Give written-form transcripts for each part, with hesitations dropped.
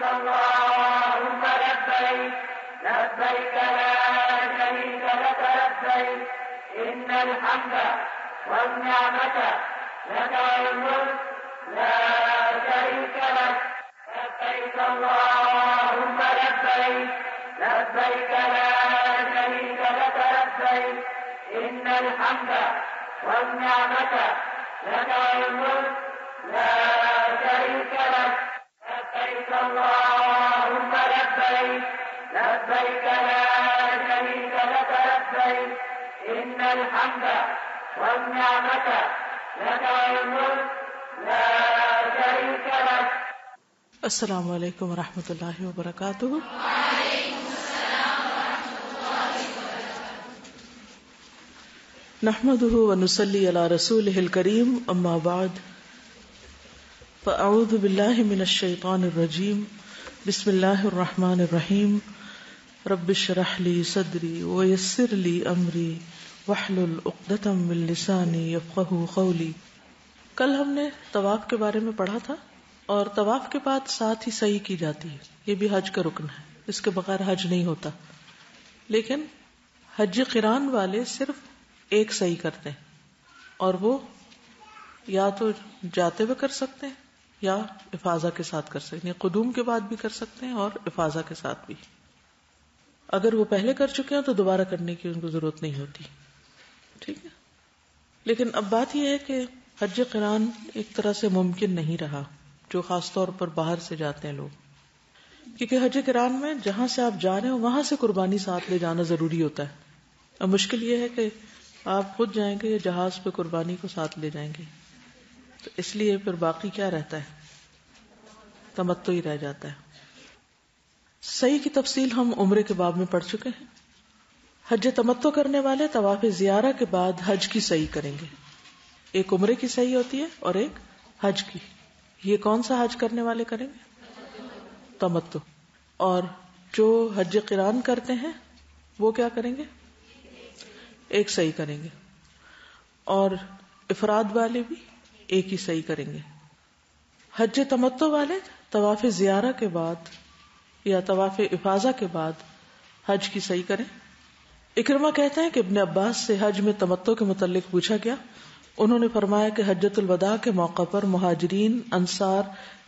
لبيك اللهم لبيك لبيك لا شريك لك لبيك إن الحمد والنعمة لك والملك لا شريك لك لبيك اللهم لبيك لبيك لا شريك لك لبيك إن الحمد والنعمة لك والملك لا شريك لك لبيك اللهم لبيك لبيك لا شريك لك لبيك إن الحمد والنعمة لك والملك لا شريك لك. السلام علیکم ورحمۃ اللہ وبرکاتہ. نحمده ونصلي على رسوله الكريم اما بعد فاعوذ بالله من الشيطان الرجيم بسم الله الرحمن الرحيم رب اشرح لي صدري ويسر لي امري واحلل عقدة من لساني يفقهوا قولي. کل ہم نے طواف کے بارے میں پڑھا تھا اور طواف کے بعد ساتھ ہی سعی کی جاتی ہے. یہ بھی حج کا رکن ہے, اس کے بغیر حج نہیں ہوتا, لیکن حج قران والے صرف ایک سعی کرتے ہیں اور وہ یا تو جاتے ہوئے کر سکتے ہیں یا افاضہ کے ساتھ کر سکتے ہیں, قدوم کے بعد بھی کر سکتے ہیں اور افاضہ کے ساتھ بھی. اگر وہ پہلے کر چکے ہیں تو دوبارہ کرنے کی ان کو ضرورت نہیں ہوتی, ٹھیک ہے. لیکن اب بات یہ ہے کہ حج قران ایک طرح سے ممکن نہیں رہا, جو خاص طور پر باہر سے جاتے ہیں لوگ, کیونکہ حج قران میں جہاں سے آپ جا رہے ہو وہاں سے قربانی ساتھ لے جانا ضروری ہوتا ہے. اب مشکل یہ ہے کہ آپ خود جائیں گے یا جہاز پہ قربانی کو ساتھ لے جائیں گے, تو اس لیے پھر باقی کیا رہتا ہے, تمتع ہی رہ جاتا ہے. سعی کی تفصیل ہم عمرے کے باب میں پڑھ چکے ہیں. حج تمتع کرنے والے طواف زیارہ کے بعد حج کی سعی کریں گے. ایک عمرے کی سعی ہوتی ہے اور ایک حج کی. یہ کون سا حج کرنے والے کریں گے؟ تمتع. اور جو حج قران کرتے ہیں وہ کیا کریں گے؟ ایک سعی کریں گے. اور افراد والے بھی ایک ہی سعی کریں گے. حج تمتع والے طواف زیارہ کے بعد یا طواف افاضہ کے بعد حج کی سعی کریں. اکرمہ کہتے ہیں کہ ابن عباس سے حج میں تمتع کے متعلق پوچھا گیا, انہوں نے فرمایا کہ حجۃ الوداع کے موقع پر مہاجرین, انصار,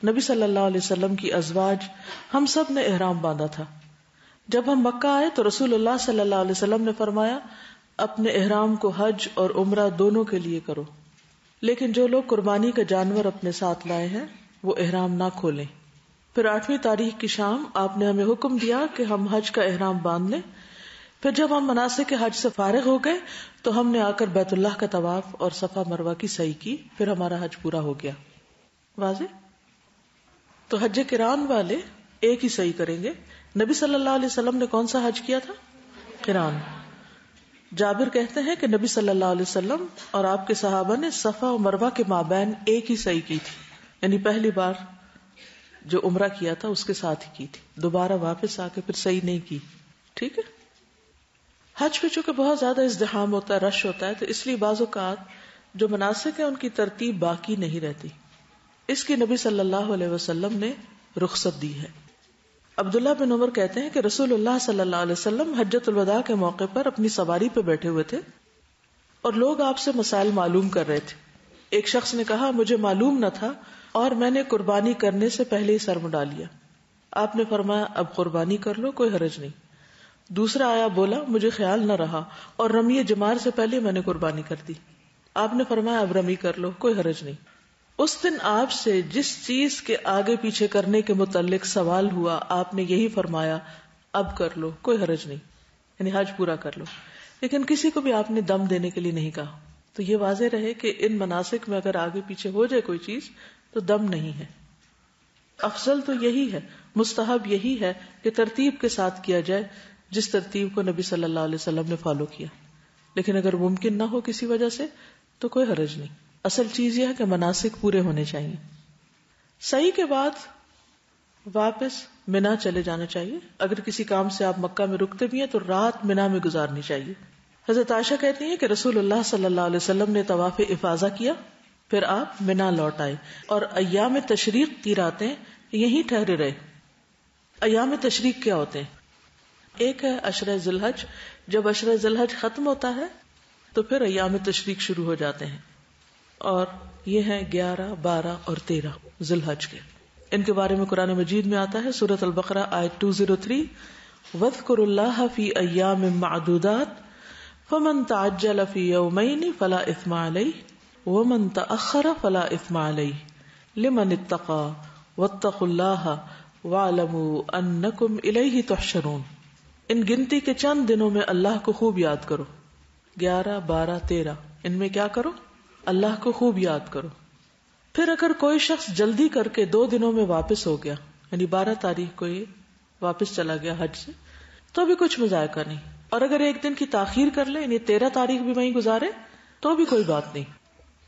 نبی صلی اللہ علیہ وسلم کی ازواج, ہم سب نے احرام باندھا تھا. جب ہم مکہ آئے تو رسول اللہ صلی اللہ علیہ وسلم نے فرمایا اپنے احرام کو حج اور عمرہ دونوں کے لیے کرو, لیکن جو لوگ قربانی کا جانور اپنے ساتھ لائے ہیں وہ احرام نہ کھولیں. پھر 8ویں تاریخ کی شام آپ نے ہمیں حکم دیا کہ ہم حج کا احرام باندھ لیں. پھر جب ہم مناسک حج سے فارغ ہو گئے تو ہم نے آ کر بیت اللہ کا طواف اور صفا مروہ کی سعی کی, پھر ہمارا حج پورا ہو گیا. واضح؟ تو حج قران والے ایک ہی سعی کریں گے. نبی صلی اللہ علیہ وسلم نے کون سا حج کیا تھا؟ قران. جابر کہتے ہیں کہ نبی صلی اللہ علیہ وسلم اور آپ کے صحابہ نے صفا و مروہ کے مابین ایک ہی سعی کی تھی, یعنی پہلی بار جو عمرہ کیا تھا اس کے ساتھ ہی کی تھی, دوبارہ واپس آ کے پھر سعی نہیں کی, ٹھیک ہے. حج پہ چونکہ بہت زیادہ ازدحام ہوتا ہے, رش ہوتا ہے, تو اس لیے بعض اوقات جو مناسک ہیں ان کی ترتیب باقی نہیں رہتی. اس کی نبی صلی اللہ علیہ وسلم نے رخصت دی ہے. عبداللہ بن عمر کہتے ہیں کہ رسول اللہ صلی اللہ علیہ وسلم حجۃ الوداع کے موقع پر اپنی سواری پہ بیٹھے ہوئے تھے اور لوگ آپ سے مسائل معلوم کر رہے تھے. ایک شخص نے کہا مجھے معلوم نہ تھا اور میں نے قربانی کرنے سے پہلے ہی سر مڈا لیا. آپ نے فرمایا اب قربانی کر لو, کوئی حرج نہیں. دوسرا آیا, بولا مجھے خیال نہ رہا اور رمی جمار سے پہلے میں نے قربانی کر دی. آپ نے فرمایا اب رمی کر لو, کوئی حرج نہیں. اس دن آپ سے جس چیز کے آگے پیچھے کرنے کے متعلق سوال ہوا آپ نے یہی فرمایا اب کر لو, کوئی حرج نہیں, یعنی حج پورا کر لو. لیکن کسی کو بھی آپ نے دم دینے کے لیے نہیں کہا. تو یہ واضح رہے کہ ان مناسک میں اگر آگے پیچھے ہو جائے کوئی چیز تو دم نہیں ہے. افضل تو یہی ہے, مستحب یہی ہے کہ ترتیب کے ساتھ کیا جائے, جس ترتیب کو نبی صلی اللہ علیہ وسلم نے فالو کیا. لیکن اگر ممکن نہ ہو کسی وجہ سے تو کوئی حرج نہیں. اصل چیز یہ ہے کہ مناسک پورے ہونے چاہیے. سعی کے بعد واپس منا چلے جانا چاہیے. اگر کسی کام سے آپ مکہ میں رکتے بھی ہیں تو رات منا میں گزارنی چاہیے. حضرت عائشہ کہتی ہیں کہ رسول اللہ صلی اللہ علیہ وسلم نے طواف افاضہ کیا, پھر آپ منا لوٹ آئے اور ایام تشریق کی راتیں یہیں ٹھہرے رہے. ایام تشریق کیا ہوتے ہیں؟ ایک ہے عشرہ ذی الحج، جب عشرہ ذی الحج ختم ہوتا ہے تو پھر ایام تشریق شروع ہو جاتے ہیں، اور یہ ہیں 11، 12 اور 13 ذی الحج کے۔ ان کے بارے میں قرآن مجید میں آتا ہے سورۃ البقرہ آیت 203، وَاذْكُرُوا اللَّهَ فِي أَيَّامٍ مَّعْدُودَاتٍ فَمَن تَعَجَّلَ فِي يَوْمَيْنِ فَلَا إِثْمَ عَلَيْهِ وَمَن تَأَخَّرَ فَلَا إِثْمَ عَلَيْهِ لِمَنِ اتَّقَى وَاتَّقُوا اللَّهَ وَاعْلَمُوا أَنَّكُمْ إِلَيْهِ تُحْشَرُونَ۔ ان گنتی کے چند دنوں میں اللہ کو خوب یاد کرو، 11، 12، 13، ان میں کیا کرو؟ اللہ کو خوب یاد کرو۔ پھر اگر کوئی شخص جلدی کر کے 2 دنوں میں واپس ہو گیا، یعنی 12 تاریخ کو یہ واپس چلا گیا حج سے، تو بھی کچھ مذائقہ نہیں، اور اگر 1 دن کی تاخیر کر لے یعنی 13 تاریخ بھی وہیں گزارے تو بھی کوئی بات نہیں،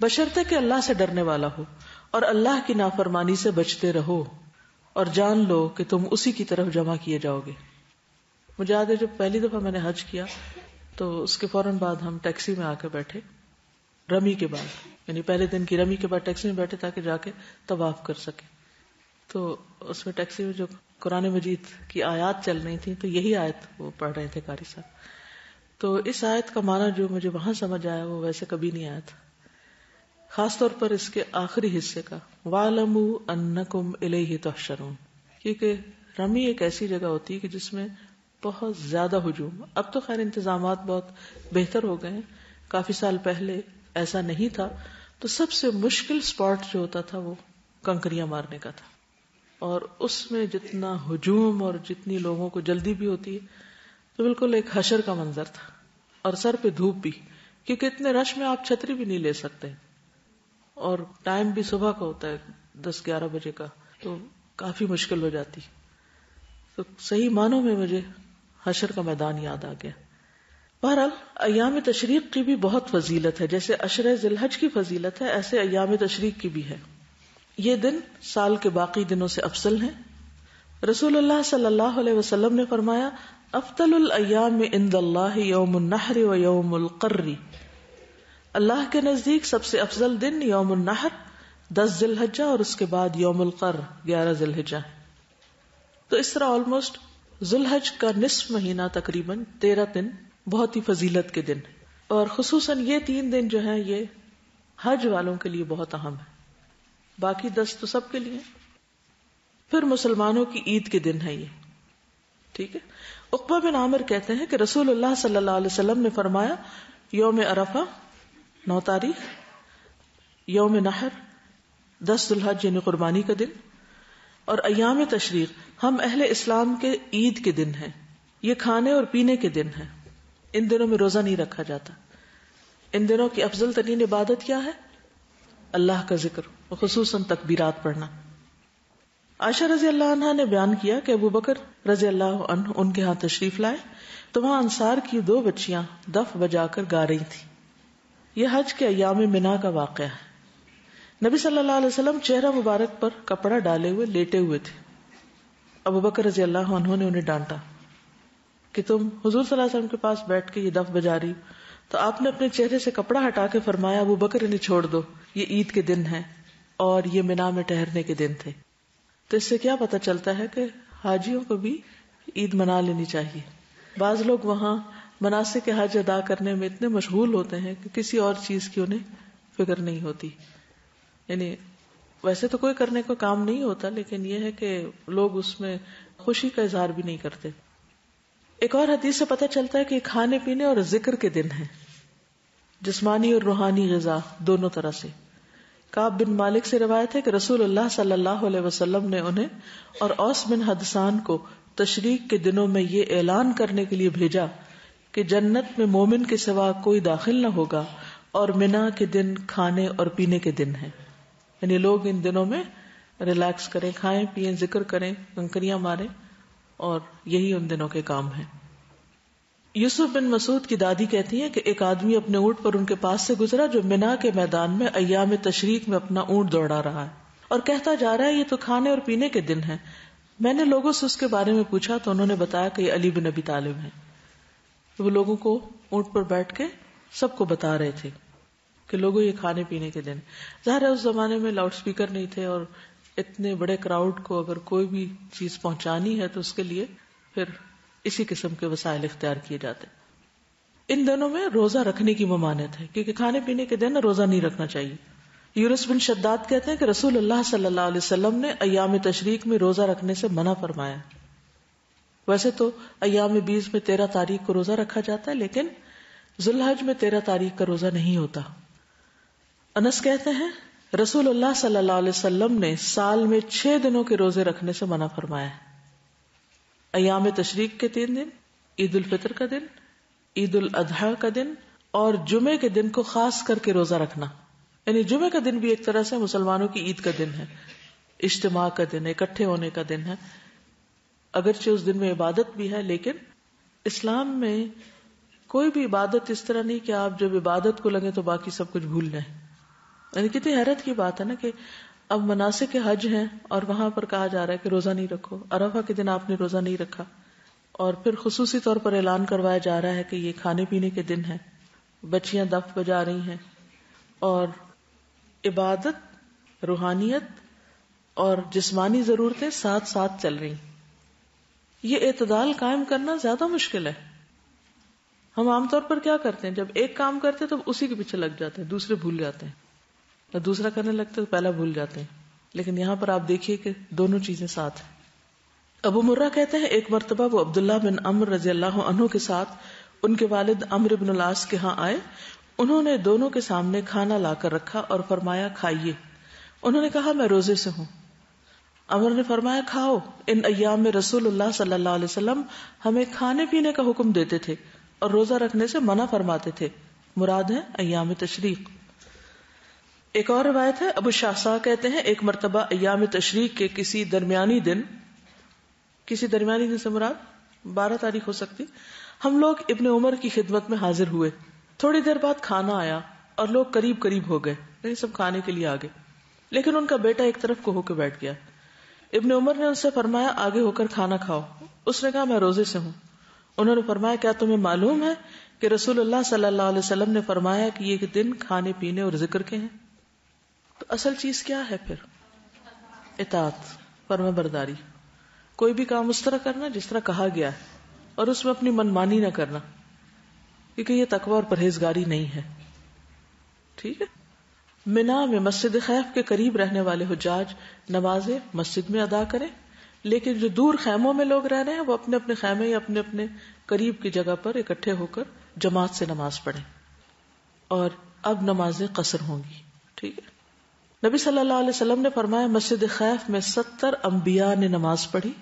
بشرطے کہ اللہ سے ڈرنے والا ہو اور اللہ کی نافرمانی سے بچتے رہو، اور جان لو کہ تم اسی کی طرف جمع کیے جاؤ گے۔ مجھے یاد ہے جب پہلی دفعہ میں نے حج کیا تو اس کے فوراً بعد ہم ٹیکسی میں آ کے بیٹھے، رمی کے بعد، یعنی پہلے دن کی رمی کے بعد ٹیکسی میں بیٹھے تاکہ جا کے طواف کر سکے۔ تو اس میں ٹیکسی میں جو قرآن مجید کی آیات چل رہی تھی تو یہی آیت وہ پڑھ رہے تھے قاری صاحب، تو اس آیت کا معنی جو مجھے وہاں سمجھ آیا وہ ویسے کبھی نہیں آیا تھا، خاص طور پر اس کے آخری حصے کا، وَاعْلَمُوا أَنَّكُمْ إِلَيْهِ تُحْشَرُونَ، کیونکہ رمی ایک ایسی جگہ ہوتی ہے کہ جس میں بہت زیادہ ہجوم۔ اب تو خیر انتظامات بہت بہتر ہو گئے ہیں، کافی سال پہلے ایسا نہیں تھا، تو سب سے مشکل سپاٹ جو ہوتا تھا وہ کنکریاں مارنے کا تھا، اور اس میں جتنا ہجوم اور جتنی لوگوں کو جلدی بھی ہوتی ہے، تو بالکل ایک حشر کا منظر تھا، اور سر پہ دھوپ بھی، کیونکہ اتنے رش میں آپ چھتری بھی نہیں لے سکتے، اور ٹائم بھی صبح کا ہوتا ہے 10، 11 بجے کا، تو کافی مشکل ہو جاتی۔ تو صحیح معنوں میں مجھے حشر کا میدان یاد آ گیا۔ بہرحال ایام تشریق کی بھی بہت فضیلت ہے، جیسے عشرہ ذی الحج کی فضیلت ہے، ایسے ایام تشریق کی بھی ہے۔ یہ دن سال کے باقی دنوں سے افضل ہیں۔ رسول اللہ صلی اللہ علیہ وسلم نے فرمایا، افضل الایام عند اللہ یوم النحر و یوم القر، اللہ کے نزدیک سب سے افضل دن یوم النحر 10 ذی الحجہ اور اس کے بعد یوم القر 11 ذی الحجہ۔ تو اس طرح آلموسٹ ذی الحج کا نصف مہینہ تقریباً 13 دن بہت ہی فضیلت کے دن، اور خصوصاً یہ 3 دن جو ہیں یہ حج والوں کے لیے بہت اہم ہے، باقی 10 تو سب کے لیے۔ پھر مسلمانوں کی عید کے دن ہے یہ، ٹھیک ہے۔ عقبہ بن عامر کہتے ہیں کہ رسول اللہ صلی اللہ علیہ وسلم نے فرمایا، یوم عرفہ 9 تاریخ، یوم نحر 10 ذی الحج یعنی قربانی کا دن، اور ایام تشریق ہم اہل اسلام کے عید کے دن ہیں، یہ کھانے اور پینے کے دن ہیں، ان دنوں میں روزہ نہیں رکھا جاتا۔ ان دنوں کی افضل ترین عبادت کیا ہے؟ اللہ کا ذکر، خصوصاً تکبیرات پڑھنا۔ عائشہ رضی اللہ عنہ نے بیان کیا کہ ابو بکر رضی اللہ عنہ ان کے ہاں تشریف لائے تو وہاں انصار کی 2 بچیاں دف بجا کر گا رہی تھیں۔ یہ حج کے ایام منا کا واقعہ ہے۔ نبی صلی اللہ علیہ وسلم چہرہ مبارک پر کپڑا ڈالے ہوئے لیٹے ہوئے تھے۔ ابو بکر رضی اللہ عنہ نے انہیں ڈانٹا کہ تم حضور صلی اللہ علیہ وسلم کے پاس بیٹھ کے یہ دف بجا رہی ہو، تو آپ نے اپنے چہرے سے کپڑا ہٹا کے فرمایا، ابو بکر انہیں چھوڑ دو، یہ عید کے دن ہے اور یہ منا میں ٹہرنے کے دن تھے۔ تو اس سے کیا پتہ چلتا ہے کہ حاجیوں کو بھی عید منا لینی چاہیے۔ بعض لوگ وہاں مناسک حج ادا کرنے میں اتنے مشغول ہوتے ہیں کہ کسی اور چیز کی انہیں فکر نہیں ہوتی، یعنی ویسے تو کوئی کرنے کو کام نہیں ہوتا، لیکن یہ ہے کہ لوگ اس میں خوشی کا اظہار بھی نہیں کرتے۔ ایک اور حدیث سے پتہ چلتا ہے کہ کھانے پینے اور ذکر کے دن ہیں، جسمانی اور روحانی غذا دونوں طرح سے۔ کعب بن مالک سے روایت ہے کہ رسول اللہ صلی اللہ علیہ وسلم نے انہیں اور اوس بن حدسان کو تشریق کے دنوں میں یہ اعلان کرنے کے لیے بھیجا کہ جنت میں مومن کے سوا کوئی داخل نہ ہوگا، اور منا کے دن کھانے اور پینے کے دن ہیں، یعنی لوگ ان دنوں میں ریلیکس کریں، کھائیں پیئیں، ذکر کریں، کنکریاں ماریں، اور یہی ان دنوں کے کام ہیں۔ یوسف بن مسعود کی دادی کہتی ہیں کہ ایک آدمی اپنے اونٹ پر ان کے پاس سے گزرا جو منا کے میدان میں ایام تشریق میں اپنا اونٹ دوڑا رہا ہے، اور کہتا جا رہا ہے یہ تو کھانے اور پینے کے دن ہیں۔ میں نے لوگوں سے اس کے بارے میں پوچھا تو انہوں نے بتایا کہ یہ علی بن ابی طالب ہیں۔ وہ لوگوں کو اونٹ پر بیٹھ کے سب کو بتا رہے تھے کہ لوگوں یہ کھانے پینے کے دن۔ ظاہر ہے اس زمانے میں لاؤڈ سپیکر نہیں تھے اور اتنے بڑے کراؤڈ کو اگر کوئی بھی چیز پہنچانی ہے تو اس کے لیے پھر اسی قسم کے وسائل اختیار کیے جاتے ہیں۔ ان دنوں میں روزہ رکھنے کی ممانعت ہے کیونکہ کھانے پینے کے دن روزہ نہیں رکھنا چاہیے۔ یونس بن شداد کہتے ہیں کہ رسول اللہ صلی اللہ علیہ وسلم نے ایام تشریق میں روزہ رکھنے سے منع فرمایا۔ ویسے تو ایام بیس میں 13 تاریخ کو روزہ رکھا جاتا ہے، لیکن ذوالحج میں 13 تاریخ کا روزہ نہیں ہوتا۔ انس کہتے ہیں رسول اللہ صلی اللہ علیہ وسلم نے سال میں 6 دنوں کے روزے رکھنے سے منع فرمایا ہے۔ ایام تشریق کے 3 دن، عید الفطر کا دن، عید الاضحیٰ کا دن اور جمعے کے دن کو خاص کر کے روزہ رکھنا۔ یعنی جمعے کا دن بھی ایک طرح سے مسلمانوں کی عید کا دن ہے، اجتماع کا دن ہے، اکٹھے ہونے کا دن ہے۔ اگرچہ اس دن میں عبادت بھی ہے، لیکن اسلام میں کوئی بھی عبادت اس طرح نہیں کہ آپ جب عبادت کو لگیں تو باقی سب کچھ بھول جائیں۔ یعنی کتنی حیرت کی بات ہے نا کہ اب مناسک حج ہیں اور وہاں پر کہا جا رہا ہے کہ روزہ نہیں رکھو، عرفہ کے دن آپ نے روزہ نہیں رکھا، اور پھر خصوصی طور پر اعلان کروایا جا رہا ہے کہ یہ کھانے پینے کے دن ہیں، بچیاں دف بجا رہی ہیں، اور عبادت، روحانیت اور جسمانی ضرورتیں ساتھ ساتھ چل رہی ہیں۔ یہ اعتدال قائم کرنا زیادہ مشکل ہے۔ ہم عام طور پر کیا کرتے ہیں، جب ایک کام کرتے ہیں تو اسی کے پیچھے لگ جاتے ہیں، دوسرے بھول جاتے ہیں، اور دوسرا کرنے لگتے تو پہلا بھول جاتے ہیں، لیکن یہاں پر آپ دیکھیے کہ دونوں چیزیں ساتھ ہیں۔ ابو مرہ کہتے ہیں ایک مرتبہ وہ عبداللہ بن عمر رضی اللہ عنہ کے ساتھ ان کے والد عمرو بن العاص کے ہاں آئے۔ انہوں نے دونوں کے سامنے کھانا لا کر رکھا اور فرمایا کھائیے۔ انہوں نے کہا میں روزے سے ہوں۔ عمر نے فرمایا کھاؤ۔ ان ایام میں رسول اللہ صلی اللہ علیہ وسلم ہمیں کھانے پینے کا حکم دیتے تھے اور روزہ رکھنے سے منع فرماتے تھے، مراد ہے ایام تشریق۔ ایک اور روایت ہے، ابو شاسا کہتے ہیں ایک مرتبہ ایام تشریق کے کسی درمیانی دن سے مراد 12 تاریخ ہو سکتی، ہم لوگ ابن عمر کی خدمت میں حاضر ہوئے۔ تھوڑی دیر بعد کھانا آیا اور لوگ قریب ہو گئے، یعنی سب کھانے کے لیے آگے، لیکن ان کا بیٹا ایک طرف کو ہو کے بیٹھ گیا۔ ابن عمر نے ان سے فرمایا آگے ہو کر کھانا کھاؤ۔ اس نے کہا میں روزے سے ہوں۔ انہوں نے فرمایا کیا تمہیں معلوم ہے کہ رسول اللہ صلی اللہ علیہ وسلم نے فرمایا کہ یہ دن کھانے پینے اور ذکر کے ہیں؟ تو اصل چیز کیا ہے پھر؟ اطاعت، فرما برداری، کوئی بھی کام اس طرح کرنا جس طرح کہا گیا ہے اور اس میں اپنی منمانی نہ کرنا، کیونکہ یہ تقوی اور پرہیزگاری نہیں ہے۔ ٹھیک ہے۔ منا میں مسجد خیف کے قریب رہنے والے حجاج نمازیں مسجد میں ادا کریں، لیکن جو دور خیموں میں لوگ رہ رہے ہیں وہ اپنے اپنے خیمے یا اپنے اپنے قریب کی جگہ پر اکٹھے ہو کر جماعت سے نماز پڑھیں، اور اب نمازیں قصر ہوں گی۔ ٹھیک ہے۔ نبی صلی اللہ علیہ وسلم نے فرمایا مسجد خیف میں 70 انبیاء نے نماز پڑھی،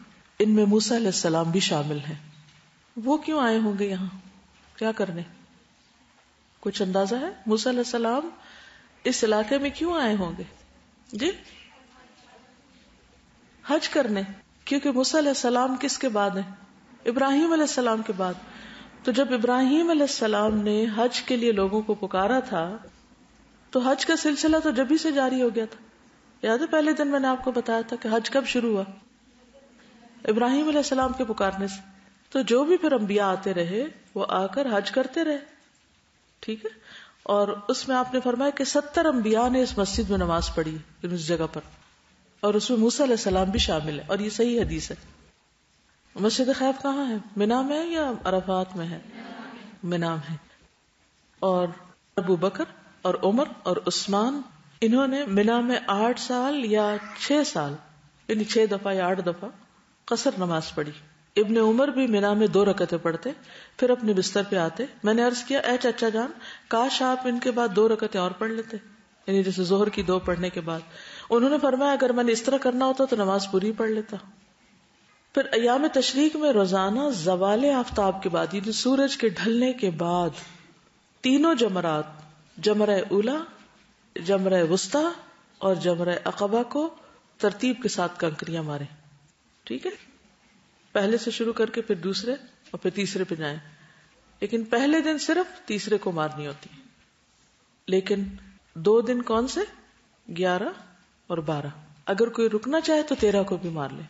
ان میں موسیٰ علیہ السلام بھی شامل ہیں۔ وہ کیوں آئے ہوں گے یہاں، کیا کرنے؟ کچھ اندازہ ہے؟ موسیٰ علیہ السلام اس علاقے میں کیوں آئے ہوں گے؟ جی، حج کرنے، کیونکہ موسیٰ علیہ السلام کس کے بعد ہیں؟ ابراہیم علیہ السلام کے بعد۔ تو جب ابراہیم علیہ السلام نے حج کے لیے لوگوں کو پکارا تھا تو حج کا سلسلہ تو جب ہی سے جاری ہو گیا تھا۔ یاد ہے پہلے دن میں نے آپ کو بتایا تھا کہ حج کب شروع ہوا؟ ابراہیم علیہ السلام کے پکارنے سے۔ تو جو بھی پھر انبیاء آتے رہے وہ آ کر حج کرتے رہے۔ ٹھیک ہے۔ اور اس میں آپ نے فرمایا کہ 70 انبیاء نے اس مسجد میں نماز پڑھی، اس جگہ پر، اور اس میں موسیٰ علیہ السلام بھی شامل ہے، اور یہ صحیح حدیث ہے۔ مسجد خیف کہاں ہے؟ منا میں یا عرفات میں ہے؟ منا میں۔ اور ابو بکر اور عمر اور عثمان، انہوں نے منا میں 8 سال یا 6 سال، یعنی 6 دفعہ یا 8 دفعہ قصر نماز پڑھی۔ ابن عمر بھی منا میں 2 رکعتیں پڑھتے، پھر اپنے بستر پہ آتے۔ میں نے عرض کیا اے چچا جان، کاش آپ ان کے بعد 2 رکعتیں اور پڑھ لیتے، یعنی جیسے ظہر کی 2 پڑھنے کے بعد۔ انہوں نے فرمایا اگر میں نے اس طرح کرنا ہوتا تو نماز پوری پڑھ لیتا۔ پھر ایام تشریق میں روزانہ زوال آفتاب کے بعد، یعنی سورج کے ڈھلنے کے بعد، 3 جمرات، جمرہ اولا، جمرہ وسطی اور جمرہ عقبہ کو ترتیب کے ساتھ کنکریاں ماریں۔ ٹھیک ہے، پہلے سے شروع کر کے پھر دوسرے اور پھر تیسرے پہ جائیں، لیکن پہلے دن صرف تیسرے کو مارنی ہوتی ہے، لیکن 2 دن کون سے؟ 11 اور 12۔ اگر کوئی رکنا چاہے تو 13 کو بھی مار لے۔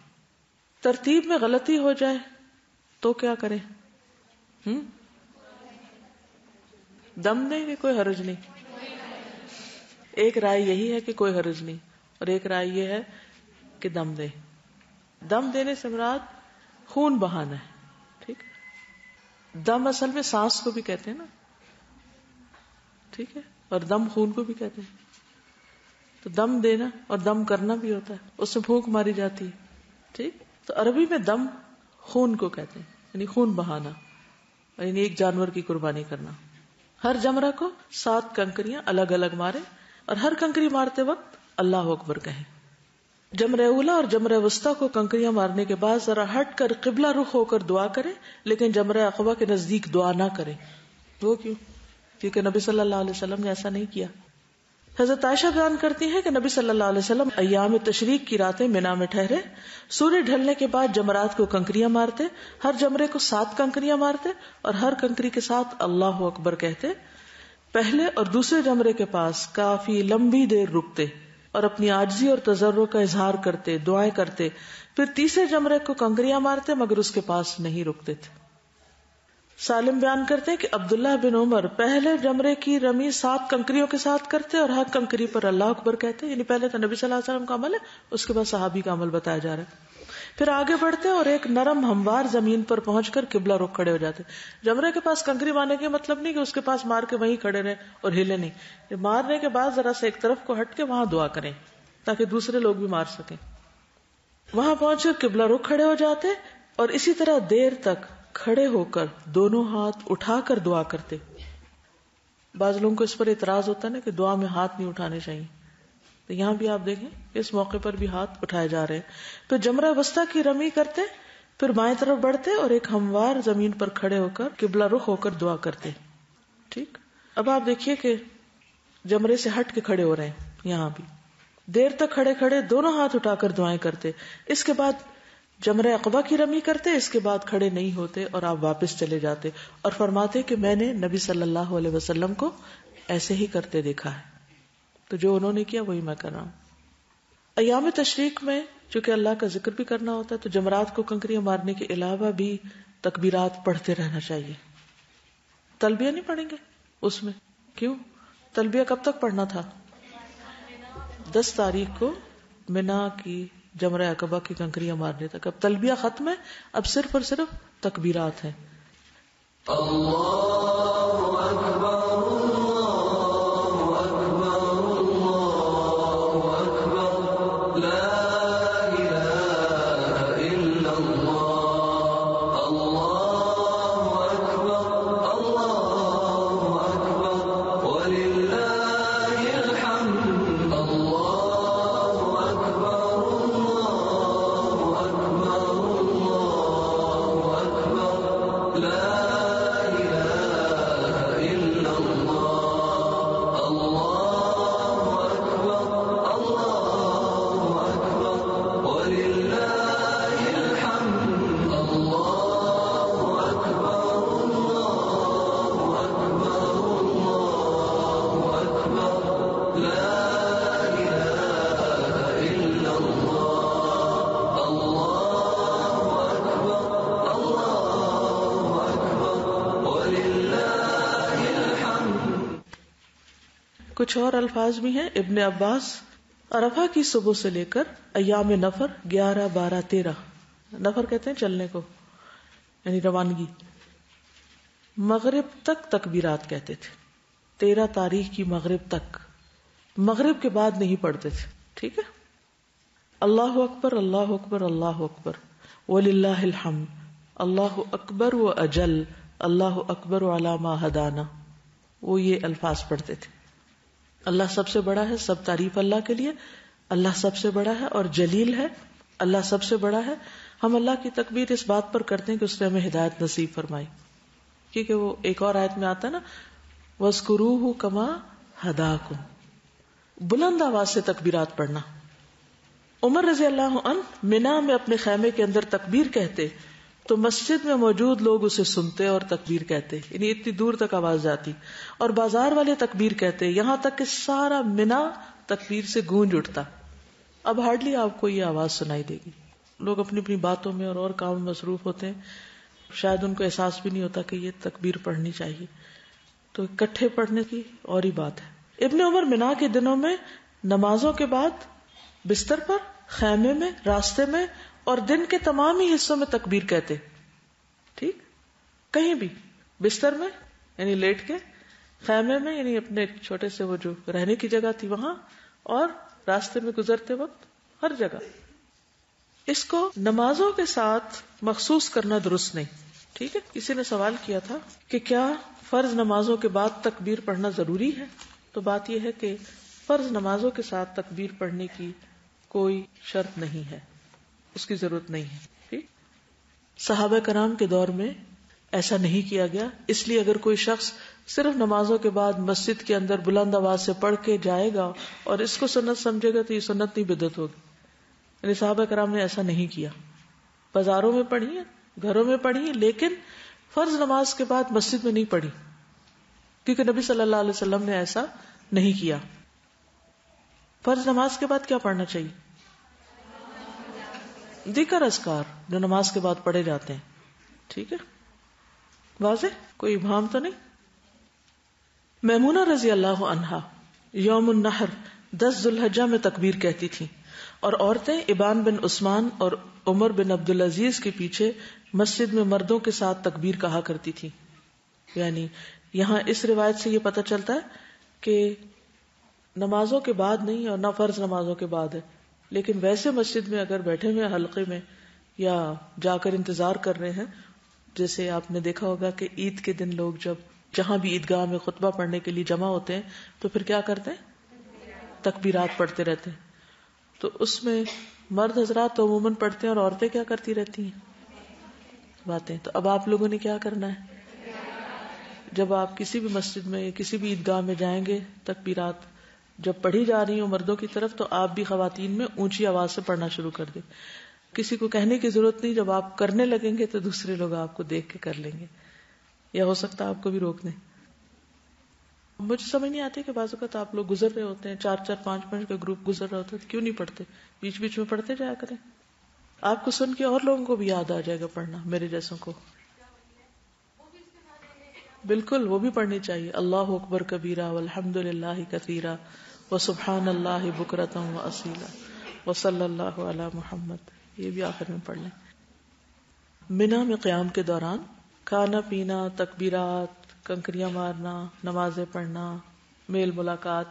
ترتیب میں غلطی ہو جائے تو کیا کریں؟ دم نہیں کہ کوئی حرج نہیں؟ ایک رائے یہی ہے کہ کوئی حرج نہیں، اور ایک رائے یہ ہے کہ دم دیں. دم دینے سے مراد خون بہانا ہے. ٹھیک ہے, دم اصل میں سانس کو بھی کہتے ہیں نا, ٹھیک ہے, اور دم خون کو بھی کہتے ہیں. تو دم دینا اور دم کرنا بھی ہوتا ہے, اس سے بھوک ماری جاتی ہے. ٹھیک, تو عربی میں دم خون کو کہتے ہیں, یعنی خون بہانا, یعنی ایک جانور کی قربانی کرنا. ہر جمرہ کو 7 کنکریاں الگ الگ مارے, اور ہر کنکری مارتے وقت اللہ اکبر کہیں. جمرہ اولا اور جمرہ وسطیٰ کو کنکریاں مارنے کے بعد ذرا ہٹ کر قبلہ رخ ہو کر دعا کریں, لیکن جمرہ عقبہ کے نزدیک دعا نہ کریں. وہ کیوں؟ کیونکہ نبی صلی اللہ علیہ وسلم نے ایسا نہیں کیا. حضرت عائشہ بیان کرتی ہیں کہ نبی صلی اللہ علیہ وسلم ایام تشریق کی راتیں مینا میں ٹھہرے, سورج ڈھلنے کے بعد جمرات کو کنکریاں مارتے, ہر جمرے کو 7 کنکریاں مارتے اور ہر کنکری کے ساتھ اللہ اکبر کہتے. پہلے اور دوسرے جمرے کے پاس کافی لمبی دیر رکتے اور اپنی عاجزی اور تضرع کا اظہار کرتے, دعائیں کرتے. پھر تیسرے جمرے کو کنکریاں مارتے مگر اس کے پاس نہیں رکتے تھے. سالم بیان کرتے ہیں کہ عبداللہ بن عمر پہلے جمرے کی رمی 7 کنکریوں کے ساتھ کرتے اور ہر کنکری پر اللہ اکبر کہتے. یعنی پہلے تو نبی صلی اللہ علیہ وسلم کا عمل ہے, اس کے بعد صحابی کا عمل بتایا جا رہا ہے. پھر آگے بڑھتے اور ایک نرم ہموار زمین پر پہنچ کر قبلہ رخ کھڑے ہو جاتے. جمرے کے پاس کنکری مارنے کے مطلب نہیں کہ اس کے پاس مار کے وہیں کھڑے رہے اور ہلے نہیں. مارنے کے بعد ذرا سے ایک طرف کو ہٹ کے وہاں دعا کریں تاکہ دوسرے لوگ بھی مار سکیں. وہاں پہنچ کر قبلہ رخ کھڑے ہو جاتے اور اسی طرح دیر تک کھڑے ہو کر دونوں ہاتھ اٹھا کر دعا کرتے. بعض لوگوں کو اس پر اعتراض ہوتا ہے نا کہ دعا میں ہاتھ نہیں اٹھانے چاہیے, تو یہاں بھی آپ دیکھیں اس موقع پر بھی ہاتھ اٹھائے جا رہے ہیں. پھر جمرہ وسطی کی رمی کرتے, پھر بائیں طرف بڑھتے اور ایک ہموار زمین پر کھڑے ہو کر قبلہ رخ ہو کر دعا کرتے. ٹھیک, اب آپ دیکھیے کہ جمرے سے ہٹ کے کھڑے ہو رہے ہیں, یہاں بھی دیر تک کھڑے کھڑے دونوں ہاتھ اٹھا کر دعائیں کرتے. اس کے بعد جمرہ عقبہ کی رمی کرتے, اس کے بعد کھڑے نہیں ہوتے اور آپ واپس چلے جاتے اور فرماتے کہ میں نے نبی صلی اللہ علیہ وسلم کو ایسے ہی کرتے دیکھا ہے, تو جو انہوں نے کیا وہی میں کر رہا ہوں. ایام تشریق میں چونکہ اللہ کا ذکر بھی کرنا ہوتا ہے, تو جمرات کو کنکریاں مارنے کے علاوہ بھی تکبیرات پڑھتے رہنا چاہیے. تلبیہ نہیں پڑھیں گے اس میں, کیوں؟ تلبیہ کب تک پڑھنا تھا؟ 10 تاریخ کو منا کی جمرہ عقبہ کی کنکریاں مارنے تک. اب تلبیہ ختم ہے, اب صرف اور صرف تکبیرات ہیں. اللہ اکبر اللہ اکبر اللہ اکبر لا الہ الا اللہ اللہ اکبر اللہ اکبر وللہ الحمد اللہ اکبر کچھ اور الفاظ بھی ہیں. ابن عباس عرفہ کی صبح سے لے کر ایام نفر 11، 12، 13, نفر کہتے ہیں چلنے کو, یعنی روانگی, مغرب تک تکبیرات کہتے تھے. 13 تاریخ کی مغرب تک, مغرب کے بعد نہیں پڑھتے تھے. ٹھیک ہے, اللہ اکبر اللہ اکبر اللہ اکبر وللہ الحمد اللہ اکبر و اجل اللہ اکبر علی ما ہدانا, وہ یہ الفاظ پڑھتے تھے. اللہ سب سے بڑا ہے, سب تعریف اللہ کے لیے. اللہ سب سے بڑا ہے اور جلیل ہے, اللہ سب سے بڑا ہے. ہم اللہ کی تکبیر اس بات پر کرتے ہیں کہ اس نے ہمیں ہدایت نصیب فرمائی, کیونکہ وہ ایک اور آیت میں آتا ہے نا, وَاذْكُرُوهُ كَمَا هَدَاكُمْ, بلند آواز سے تکبیرات پڑھنا. عمر رضی اللہ عنہ منا میں اپنے خیمے کے اندر تکبیر کہتے تو مسجد میں موجود لوگ اسے سنتے اور تکبیر کہتے, یعنی اتنی دور تک آواز جاتی, اور بازار والے تکبیر کہتے, یہاں تک کہ سارا منا تکبیر سے گونج اٹھتا. اب ہارڈلی آپ کو یہ آواز سنائی دے گی. لوگ اپنی اپنی باتوں میں اور کام میں مصروف ہوتے ہیں, شاید ان کو احساس بھی نہیں ہوتا کہ یہ تکبیر پڑھنی چاہیے, تو اکٹھے پڑھنے کی اور ہی بات ہے. ابن عمر منا کے دنوں میں نمازوں کے بعد بستر پر خیمے میں، راستے میں اور دن کے تمام ہی حصوں میں تکبیر کہتے، ٹھیک، کہیں بھی، بستر میں یعنی لیٹ کے، خیمے میں یعنی اپنے چھوٹے سے وہ جو رہنے کی جگہ تھی وہاں، اور راستے میں گزرتے وقت، ہر جگہ۔ اس کو نمازوں کے ساتھ مخصوص کرنا درست نہیں، ٹھیک ہے۔ کسی نے سوال کیا تھا کہ کیا فرض نمازوں کے بعد تکبیر پڑھنا ضروری ہے؟ تو بات یہ ہے کہ فرض نمازوں کے ساتھ تکبیر پڑھنے کی کوئی شرط نہیں ہے، اس کی ضرورت نہیں ہے، ٹھیک۔ صحابہ کرام کے دور میں ایسا نہیں کیا گیا، اس لیے اگر کوئی شخص صرف نمازوں کے بعد مسجد کے اندر بلند آواز سے پڑھ کے جائے گا اور اس کو سنت سمجھے گا تو یہ سنت نہیں، بدعت ہوگی۔ یعنی صحابہ کرام نے ایسا نہیں کیا، بازاروں میں پڑھی ہے، گھروں میں پڑھی ہے، لیکن فرض نماز کے بعد مسجد میں نہیں پڑھی، کیونکہ نبی صلی اللہ علیہ وسلم نے ایسا نہیں کیا۔ فرض نماز کے بعد کیا پڑھنا چاہیے؟ دیگر اذکار جو نماز کے بعد پڑھے جاتے ہیں، ٹھیک ہے، واضح، کوئی ابہام تو نہیں۔ میمونہ رضی اللہ عنہا یوم النحر 10 ذوالحجہ میں تکبیر کہتی تھی، اور عورتیں ابان بن عثمان اور عمر بن عبدالعزیز کے پیچھے مسجد میں مردوں کے ساتھ تکبیر کہا کرتی تھی۔ یعنی یہاں اس روایت سے یہ پتہ چلتا ہے کہ نمازوں کے بعد نہیں، اور نہ فرض نمازوں کے بعد ہے، لیکن ویسے مسجد میں اگر بیٹھے ہوئے حلقے میں یا جا کر انتظار کر رہے ہیں، جیسے آپ نے دیکھا ہوگا کہ عید کے دن لوگ جب جہاں بھی عیدگاہ میں خطبہ پڑھنے کے لیے جمع ہوتے ہیں تو پھر کیا کرتے ہیں؟ تکبیرات پڑھتے رہتے ہیں۔ تو اس میں مرد حضرات تو عموماً پڑھتے ہیں اور عورتیں کیا کرتی رہتی ہیں؟ باتیں۔ تو اب آپ لوگوں نے کیا کرنا ہے؟ جب آپ کسی بھی مسجد میں، کسی بھی عیدگاہ میں جائیں گے، تکبیرات جب پڑھی جا رہی ہوں مردوں کی طرف، تو آپ بھی خواتین میں اونچی آواز سے پڑھنا شروع کر دیں، کسی کو کہنے کی ضرورت نہیں۔ جب آپ کرنے لگیں گے تو دوسرے لوگ آپ کو دیکھ کے کر لیں گے، یا ہو سکتا ہے آپ کو بھی روک دیں۔ مجھے سمجھ نہیں آتی کہ بعض اوقات آپ لوگ گزر رہے ہوتے ہیں، 4-4 5-5 کے گروپ گزر رہے ہوتے ہیں، کیوں نہیں پڑھتے؟ بیچ بیچ میں پڑھتے جایا کریں، آپ کو سن کے اور لوگوں کو بھی یاد آ جائے گا پڑھنا، میرے جیسوں کو۔ بالکل، وہ بھی پڑھنی چاہیے، اللہ اکبر کبیرہ والحمدللہ کثیرہ وسبحان اللہ بکرۃ واصیلا وصلی اللہ علی محمد، یہ بھی آخر میں پڑھ لیں۔ منا میں قیام کے دوران کھانا پینا، تکبیرات، کنکریاں مارنا، نمازیں پڑھنا، میل ملاقات،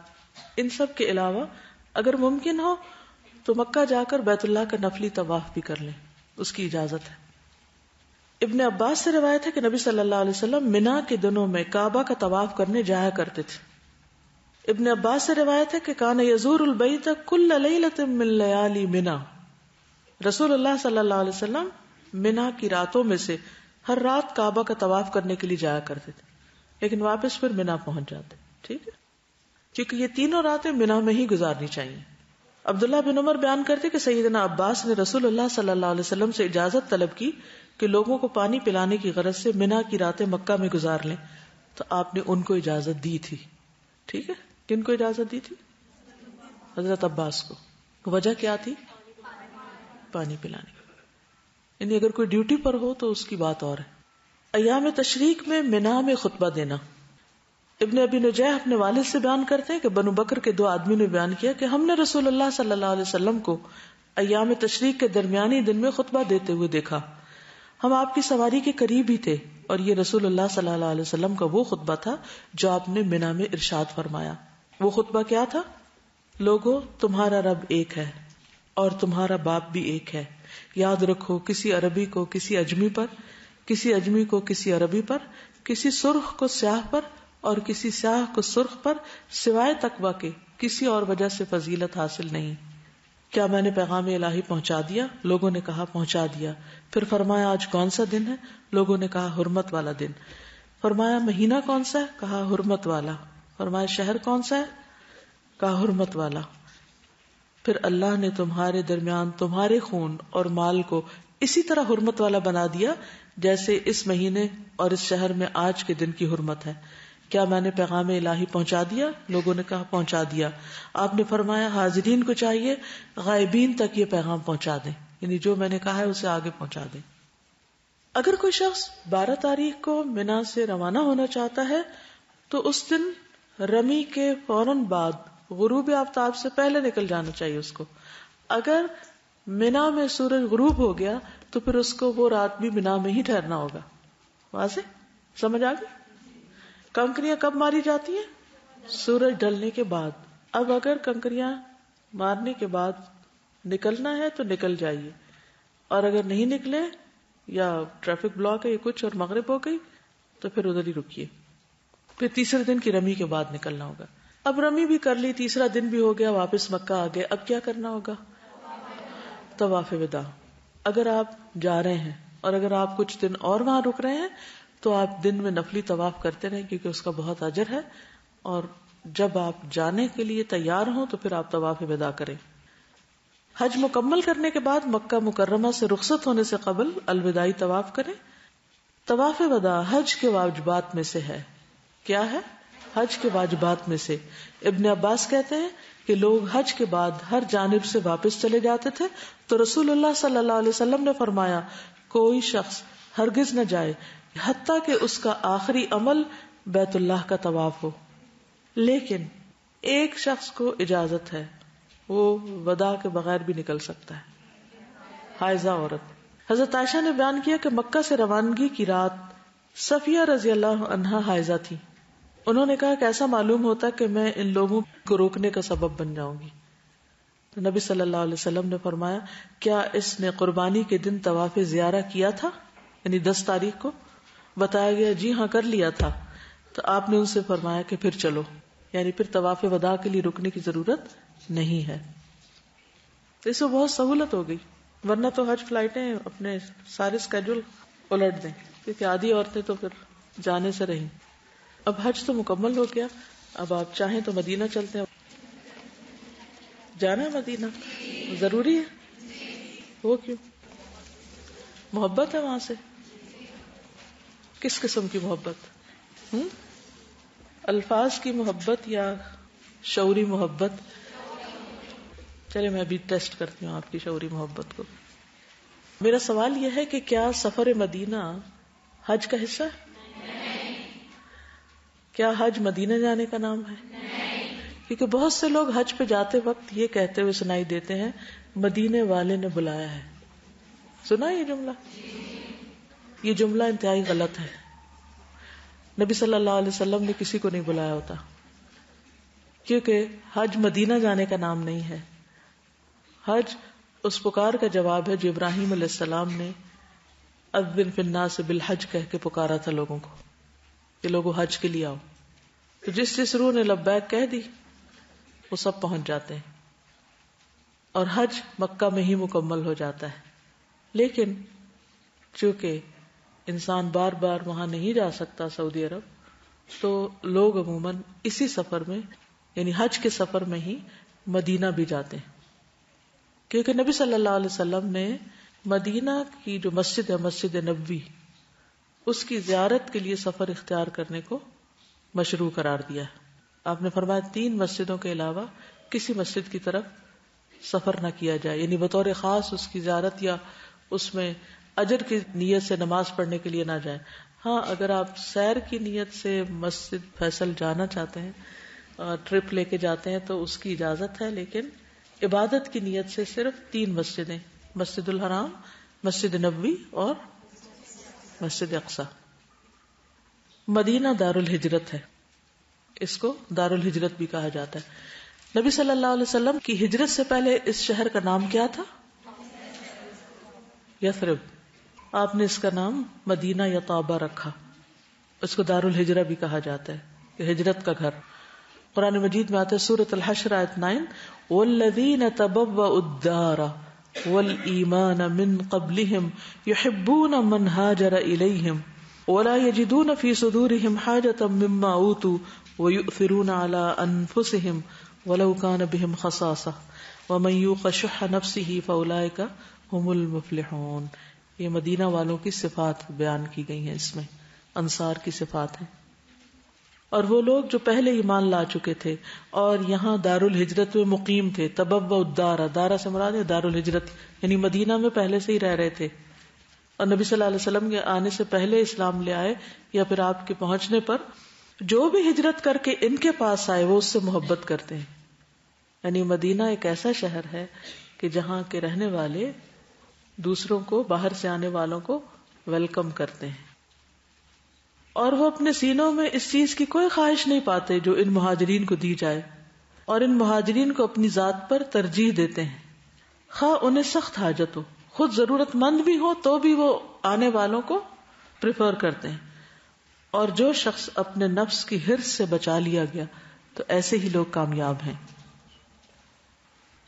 ان سب کے علاوہ اگر ممکن ہو تو مکہ جا کر بیت اللہ کا نفلی طواف بھی کر لیں، اس کی اجازت ہے۔ ابن عباس سے روایت ہے کہ نبی صلی اللہ علیہ وسلم منا کے دنوں میں کعبہ کا طواف کرنے جایا کرتے تھے۔ ابن عباس سے روایت ہے کہ کان یزور البیت کل لیلۃ من لیالی منا، رسول اللہ صلی اللہ علیہ وسلم منا کی راتوں میں سے ہر رات کعبہ کا طواف کرنے کے لیے جایا کرتے تھے، لیکن واپس پھر منا پہنچ جاتے، ٹھیک ہے، کیونکہ یہ تینوں راتیں منا میں ہی گزارنی چاہیے۔ عبداللہ بن عمر بیان کرتے کہ سیدنا عباس نے رسول اللہ صلی اللہ علیہ وسلم سے اجازت طلب کی کہ لوگوں کو پانی پلانے کی غرض سے منا کی راتیں مکہ میں گزار لیں، تو آپ نے ان کو اجازت دی تھی، ٹھیک ہے۔ کن کو اجازت دی تھی؟ حضرت عباس کو۔ وجہ کیا تھی؟ پانی پلانے کی، یعنی اگر کوئی ڈیوٹی پر ہو تو اس کی بات اور ہے۔ ایام تشریق میں منا میں خطبہ دینا۔ ابن ابی نجیح اپنے والد سے بیان کرتے ہیں کہ بنو بکر کے 2 آدمی نے بیان کیا کہ ہم نے رسول اللہ صلی اللہ علیہ وسلم کو ایام تشریق کے درمیانی دن میں خطبہ دیتے ہوئے دیکھا، ہم آپ کی سواری کے قریب ہی تھے، اور یہ رسول اللہ صلی اللہ علیہ وسلم کا وہ خطبہ تھا جو آپ نے منا میں ارشاد فرمایا۔ وہ خطبہ کیا تھا؟ لوگوں، تمہارا رب ایک ہے اور تمہارا باپ بھی ایک ہے، یاد رکھو کسی عربی کو کسی اجمی پر، کسی اجمی کو کسی عربی پر، کسی سرخ کو سیاہ پر اور کسی سیاہ کو سرخ پر سوائے تقویٰ کے کسی اور وجہ سے فضیلت حاصل نہیں۔ کیا میں نے پیغام الہی پہنچا دیا؟ لوگوں نے کہا پہنچا دیا۔ پھر فرمایا آج کون سا دن ہے؟ لوگوں نے کہا حرمت والا دن۔ فرمایا مہینہ کون سا ہے؟ کہا حرمت والا۔ فرمایا شہر کون سا ہے؟ کہا حرمت والا۔ پھر اللہ نے تمہارے درمیان تمہارے خون اور مال کو اسی طرح حرمت والا بنا دیا جیسے اس مہینے اور اس شہر میں آج کے دن کی حرمت ہے۔ کیا میں نے پیغام الہی پہنچا دیا؟ لوگوں نے کہا پہنچا دیا۔ آپ نے فرمایا حاضرین کو چاہیے غائبین تک یہ پیغام پہنچا دیں، یعنی جو میں نے کہا ہے اسے آگے پہنچا دیں۔ اگر کوئی شخص 12 تاریخ کو منا سے روانہ ہونا چاہتا ہے تو اس دن رمی کے فوراً بعد غروب آفتاب سے پہلے نکل جانا چاہیے اس کو۔ اگر منا میں سورج غروب ہو گیا تو پھر اس کو وہ رات بھی منا میں ہی ٹھہرنا ہوگا. واضح سمجھ آ گئی؟ کنکریاں کب ماری جاتی ہیں؟ سورج ڈھلنے کے بعد. اب اگر کنکریاں مارنے کے بعد نکلنا ہے تو نکل جائیے, اور اگر نہیں نکلے یا ٹریفک بلاک ہے یا کچھ اور مغرب ہو گئی تو پھر ادھر ہی رکیے. پھر تیسرے دن کی رمی کے بعد نکلنا ہوگا. اب رمی بھی کر لی, تیسرا دن بھی ہو گیا, واپس مکہ آ گئے, اب کیا کرنا ہوگا؟ طواف ودا. اگر آپ جا رہے ہیں اور اگر آپ کچھ دن اور وہاں رک رہے ہیں تو آپ دن میں نفلی طواف کرتے رہیں, کیونکہ اس کا بہت اجر ہے. اور جب آپ جانے کے لیے تیار ہوں تو پھر آپ طواف ودا کریں. حج مکمل کرنے کے بعد مکہ مکرمہ سے رخصت ہونے سے قبل الوداعی طواف کریں. طواف ودا حج کے واجبات میں سے ہے. کیا ہے؟ حج کے واجبات میں سے. ابن عباس کہتے ہیں کہ لوگ حج کے بعد ہر جانب سے واپس چلے جاتے تھے تو رسول اللہ صلی اللہ علیہ وسلم نے فرمایا, کوئی شخص ہرگز نہ جائے حتیٰ کہ اس کا آخری عمل بیت اللہ کا طواف ہو. لیکن ایک شخص کو اجازت ہے, وہ ودا کے بغیر بھی نکل سکتا ہے, حائضہ عورت. حضرت عائشہ نے بیان کیا کہ مکہ سے روانگی کی رات صفیہ رضی اللہ عنہا حائضہ تھی. انہوں نے کہا کہ ایسا معلوم ہوتا کہ میں ان لوگوں کو روکنے کا سبب بن جاؤں گی. تو نبی صلی اللہ علیہ وسلم نے فرمایا, کیا اس نے قربانی کے دن طواف زیارہ کیا تھا, یعنی 10 تاریخ کو؟ بتایا گیا جی ہاں کر لیا تھا. تو آپ نے ان سے فرمایا کہ پھر چلو, یعنی پھر طواف ودا کے لیے رکنے کی ضرورت نہیں ہے. اس سے بہت سہولت ہو گئی, ورنہ تو حج فلائٹیں اپنے سارے اسکیڈول الٹ دیں, کیونکہ آدھی عورتیں تو پھر جانے سے رہیں. اب حج تو مکمل ہو گیا, اب آپ چاہیں تو مدینہ چلتے ہیں. جانا مدینہ ضروری ہے, وہ کیوں؟ محبت ہے وہاں سے. کس قسم کی محبت؟ الفاظ کی محبت یا شعوری محبت؟ چلے میں بھی ٹیسٹ کرتی ہوں آپ کی شعوری محبت کو. میرا سوال یہ ہے کہ کیا سفر مدینہ حج کا حصہ ہے؟ کیا حج مدینہ جانے کا نام ہے؟ نہیں. کیونکہ بہت سے لوگ حج پہ جاتے وقت یہ کہتے ہوئے سنائی دیتے ہیں, مدینے والے نے بلایا ہے. سنا یہ جملہ؟ یہ جملہ انتہائی غلط ہے. نبی صلی اللہ علیہ وسلم نے کسی کو نہیں بلایا ہوتا, کیونکہ حج مدینہ جانے کا نام نہیں ہے. حج اس پکار کا جواب ہے جو ابراہیم علیہ السلام نے اذن فی الناس بالحج کہہ کے پکارا تھا لوگوں کو, کہ لوگوں حج کے لیے آؤ. تو جس روح نے لبیک کہہ دی وہ سب پہنچ جاتے ہیں, اور حج مکہ میں ہی مکمل ہو جاتا ہے. لیکن چونکہ انسان بار بار وہاں نہیں جا سکتا سعودی عرب, تو لوگ عموماً اسی سفر میں, یعنی حج کے سفر میں ہی مدینہ بھی جاتے ہیں. کیونکہ نبی صلی اللہ علیہ وسلم نے مدینہ کی جو مسجد ہے, مسجد نبوی, اس کی زیارت کے لیے سفر اختیار کرنے کو مشروع قرار دیا ہے. آپ نے فرمایا 3 مسجدوں کے علاوہ کسی مسجد کی طرف سفر نہ کیا جائے, یعنی بطور خاص اس کی زیارت یا اس میں اجر کی نیت سے نماز پڑھنے کے لیے نہ جائیں. ہاں اگر آپ سیر کی نیت سے مسجد فیصل جانا چاہتے ہیں اور ٹرپ لے کے جاتے ہیں تو اس کی اجازت ہے, لیکن عبادت کی نیت سے صرف 3 مسجدیں, مسجد الحرام, مسجد نبوی اور مسجد اقصی. مدینہ دار الہجرت ہے, اس کو دار الہجرت بھی کہا جاتا ہے. نبی صلی اللہ علیہ وسلم کی ہجرت سے پہلے اس شہر کا نام کیا تھا؟ یثرب. آپ نے اس کا نام مدینہ یا طابہ رکھا. اس کو دار الہجرہ بھی کہا جاتا ہے, کہ ہجرت کا گھر. قرآن مجید میں آتا ہے سورۃ الحشر آیت 9, والذین تبوأوا الدار والإيمان من قبلهم يحبون من هاجر إليهم ولا يجدون في صدورهم حاجة مما أوتوا ويؤثرون على أنفسهم ولو كان بهم خصاصة ومن يوق شح نفسه فأولئك هم المفلحون. یہ مدینہ والوں کی صفات بیان کی گئی ہیں, اس میں انصار کی صفات ہیں, اور وہ لوگ جو پہلے ایمان لا چکے تھے اور یہاں دار الہجرت میں مقیم تھے. تبوأ الدار, دارہ سے مراد ہے دار الہجرت, یعنی مدینہ میں پہلے سے ہی رہ رہے تھے, اور نبی صلی اللہ علیہ وسلم کے آنے سے پہلے اسلام لے آئے یا پھر آپ کے پہنچنے پر جو بھی ہجرت کر کے ان کے پاس آئے وہ اس سے محبت کرتے ہیں. یعنی مدینہ ایک ایسا شہر ہے کہ جہاں کے رہنے والے دوسروں کو، باہر سے آنے والوں کو ویلکم کرتے ہیں، اور وہ اپنے سینوں میں اس چیز کی کوئی خواہش نہیں پاتے جو ان مہاجرین کو دی جائے، اور ان مہاجرین کو اپنی ذات پر ترجیح دیتے ہیں، خواہ انہیں سخت حاجت ہو، خود ضرورت مند بھی ہو تو بھی وہ آنے والوں کو پریفر کرتے ہیں۔ اور جو شخص اپنے نفس کی ہرس سے بچا لیا گیا تو ایسے ہی لوگ کامیاب ہیں۔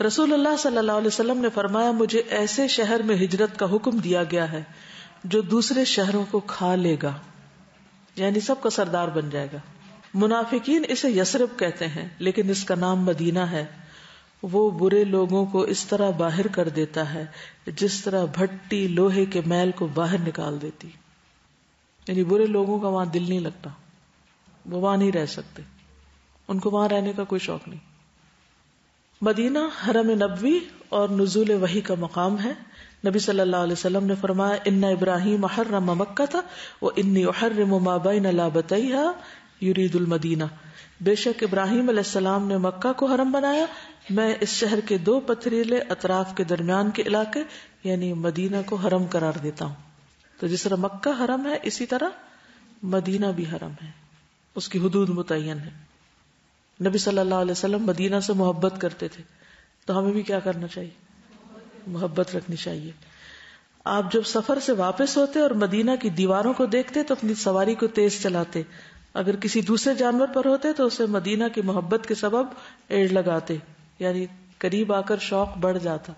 رسول اللہ صلی اللہ علیہ وسلم نے فرمایا، مجھے ایسے شہر میں ہجرت کا حکم دیا گیا ہے جو دوسرے شہروں کو کھا لے گا، یعنی سب کا سردار بن جائے گا۔ منافقین اسے یثرب کہتے ہیں، لیکن اس کا نام مدینہ ہے۔ وہ برے لوگوں کو اس طرح باہر کر دیتا ہے جس طرح بھٹی لوہے کے میل کو باہر نکال دیتی، یعنی برے لوگوں کا وہاں دل نہیں لگتا، وہ وہاں نہیں رہ سکتے، ان کو وہاں رہنے کا کوئی شوق نہیں۔ مدینہ حرم نبوی اور نزول وحی کا مقام ہے۔ نبی صلی اللہ علیہ وسلم نے فرمایا، ان ابراہیم حرم مکہ وانی احرم ما بین لابتیہا یرید المدینہ، بے شک ابراہیم علیہ السلام نے مکہ کو حرم بنایا، میں اس شہر کے دو پتھریلے اطراف کے درمیان کے علاقے یعنی مدینہ کو حرم قرار دیتا ہوں۔ تو جس طرح مکہ حرم ہے، اسی طرح مدینہ بھی حرم ہے، اس کی حدود متعین ہے۔ نبی صلی اللہ علیہ وسلم مدینہ سے محبت کرتے تھے، تو ہمیں بھی کیا کرنا چاہیے؟ محبت رکھنی چاہیے۔ آپ جب سفر سے واپس ہوتے اور مدینہ کی دیواروں کو دیکھتے تو اپنی سواری کو تیز چلاتے، اگر کسی دوسرے جانور پر ہوتے تو اسے مدینہ کی محبت کے سبب ایڑ لگاتے، یعنی قریب آ کر شوق بڑھ جاتا۔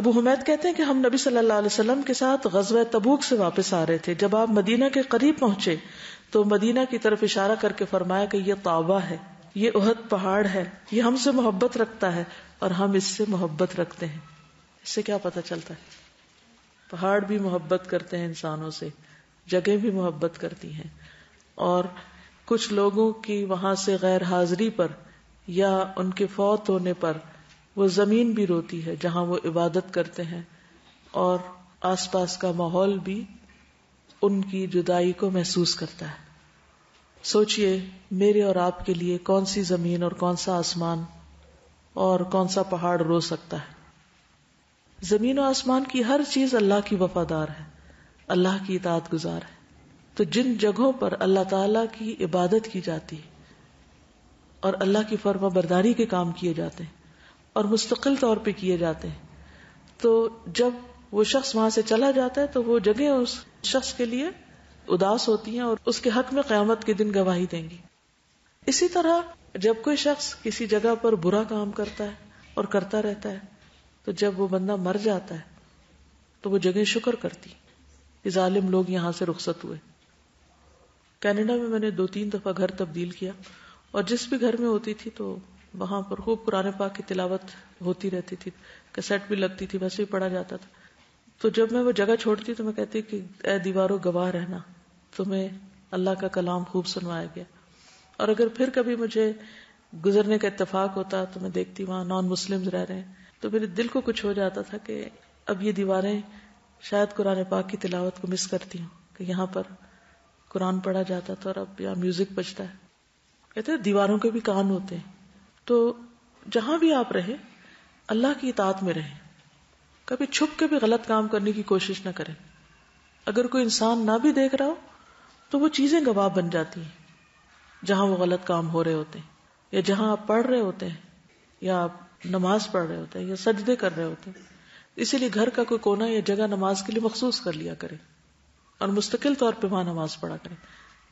ابو حمید کہتے ہیں کہ ہم نبی صلی اللہ علیہ وسلم کے ساتھ غزوہ تبوک سے واپس آ رہے تھے، جب آپ مدینہ کے قریب پہنچے تو مدینہ کی طرف اشارہ کر کے فرمایا کہ یہ طابہ ہے، یہ احد پہاڑ ہے، یہ ہم سے محبت رکھتا ہے اور ہم اس سے محبت رکھتے ہیں۔ اس سے کیا پتہ چلتا ہے؟ پہاڑ بھی محبت کرتے ہیں انسانوں سے، جگہ بھی محبت کرتی ہیں، اور کچھ لوگوں کی وہاں سے غیر حاضری پر یا ان کے فوت ہونے پر وہ زمین بھی روتی ہے جہاں وہ عبادت کرتے ہیں، اور آس پاس کا ماحول بھی ان کی جدائی کو محسوس کرتا ہے۔ سوچئے، میرے اور آپ کے لیے کون سی زمین اور کون سا آسمان اور کون سا پہاڑ رو سکتا ہے؟ زمین و آسمان کی ہر چیز اللہ کی وفادار ہے، اللہ کی اطاعت گزار ہے۔ تو جن جگہوں پر اللہ تعالیٰ کی عبادت کی جاتی ہے اور اللہ کی فرما برداری کے کام کیے جاتے ہیں اور مستقل طور پہ کیے جاتے ہیں، تو جب وہ شخص وہاں سے چلا جاتا ہے تو وہ جگہیں اس شخص کے لیے اداس ہوتی ہیں اور اس کے حق میں قیامت کے دن گواہی دیں گی۔ اسی طرح جب کوئی شخص کسی جگہ پر برا کام کرتا ہے اور کرتا رہتا ہے، تو جب وہ بندہ مر جاتا ہے تو وہ جگہیں شکر کرتی کہ ظالم لوگ یہاں سے رخصت ہوئے۔ کینیڈا میں میں نے 2-3 دفعہ گھر تبدیل کیا، اور جس بھی گھر میں ہوتی تھی تو وہاں پر خوب قرآن پاک کی تلاوت ہوتی رہتی تھی، کیسٹ بھی لگتی تھی، ویسے بھی پڑھا جاتا تھا۔ تو جب میں وہ جگہ چھوڑتی تو میں کہتی کہ اے دیواروں گواہ رہنا، تمہیں اللہ کا کلام خوب سنوایا گیا۔ اور اگر پھر کبھی مجھے گزرنے کا اتفاق ہوتا تو میں دیکھتی وہاں نان مسلمز رہ رہے ہیں، تو میرے دل کو کچھ ہو جاتا تھا کہ اب یہ دیواریں شاید قرآن پاک کی تلاوت کو مس کرتی ہوں، کہ یہاں پر قرآن پڑھا جاتا تھا اور اب یہاں میوزک بجتا ہے۔ کہتے ہیں دیواروں کے بھی کان ہوتے ہیں۔ تو جہاں بھی آپ رہیں، اللہ کی اطاعت میں رہیں، کبھی چھپ کے بھی غلط کام کرنے کی کوشش نہ کریں۔ اگر کوئی انسان نہ بھی دیکھ رہا ہو تو وہ چیزیں گواہ بن جاتی ہیں جہاں وہ غلط کام ہو رہے ہوتے ہیں، یا جہاں آپ پڑھ رہے ہوتے ہیں، یا آپ نماز پڑھ رہے ہوتے ہیں، یا سجدے کر رہے ہوتے ہیں۔ اسی لیے گھر کا کوئی کونا یا جگہ نماز کے لیے مخصوص کر لیا کریں، اور مستقل طور پہ وہاں نماز پڑھا کریں،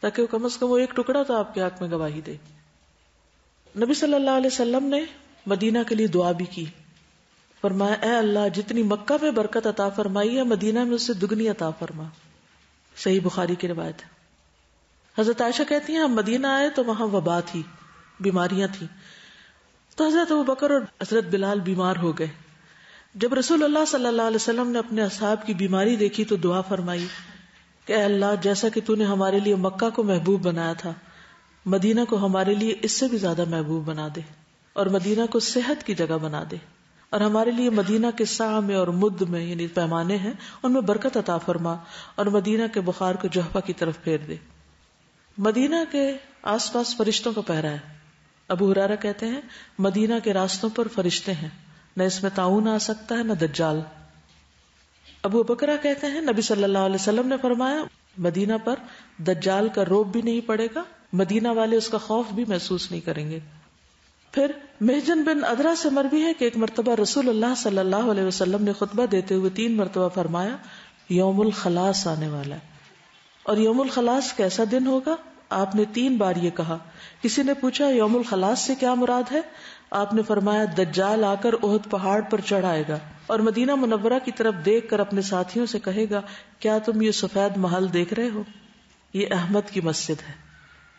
تاکہ وہ کم از کم وہ ایک ٹکڑا تو آپ کے حق میں گواہی دے۔ نبی صلی اللہ علیہ وسلم نے مدینہ کے لیے دعا بھی کی، فرمایا اے اللہ، جتنی مکہ میں برکت عطا فرمائی ہے، مدینہ میں اسے دگنی عطا فرما۔ صحیح بخاری کی روایت ہے۔ حضرت عائشہ کہتی ہیں ہم مدینہ آئے تو وہاں وبا تھی، بیماریاں تھیں، تو حضرت ابوبکر اور حضرت بلال بیمار ہو گئے۔ جب رسول اللہ صلی اللہ علیہ وسلم نے اپنے اصحاب کی بیماری دیکھی تو دعا فرمائی کہ اے اللہ، جیسا کہ تو نے ہمارے لیے مکہ کو محبوب بنایا تھا، مدینہ کو ہمارے لیے اس سے بھی زیادہ محبوب بنا دے، اور مدینہ کو صحت کی جگہ بنا دے، اور ہمارے لیے مدینہ کے سا میں اور مد میں، یعنی پیمانے ہیں، ان میں برکت عطا فرما، اور مدینہ کے بخار کو جحفہ کی طرف پھیر دے۔ مدینہ کے آس پاس فرشتوں کا پہرا ہے۔ ابو ہریرہ کہتے ہیں مدینہ کے راستوں پر فرشتے ہیں، نہ اس میں تعاون آ سکتا ہے نہ دجال۔ ابو بکرہ کہتے ہیں نبی صلی اللہ علیہ وسلم نے فرمایا مدینہ پر دجال کا روب بھی نہیں پڑے گا، مدینہ والے اس کا خوف بھی محسوس نہیں کریں گے۔ پھر مہجن بن ادرا سے مروی ہے کہ ایک مرتبہ رسول اللہ صلی اللہ علیہ وسلم نے خطبہ دیتے ہوئے 3 مرتبہ فرمایا یوم الخلاص آنے والا ہے۔ اور یوم الخلاص کیسا دن ہوگا؟ آپ نے 3 بار یہ کہا۔ کسی نے پوچھا یوم الخلاص سے کیا مراد ہے؟ آپ نے فرمایا دجال آ کر احد پہاڑ پر چڑھائے گا اور مدینہ منورہ کی طرف دیکھ کر اپنے ساتھیوں سے کہے گا کیا تم یہ سفید محل دیکھ رہے ہو؟ یہ احمد کی مسجد ہے۔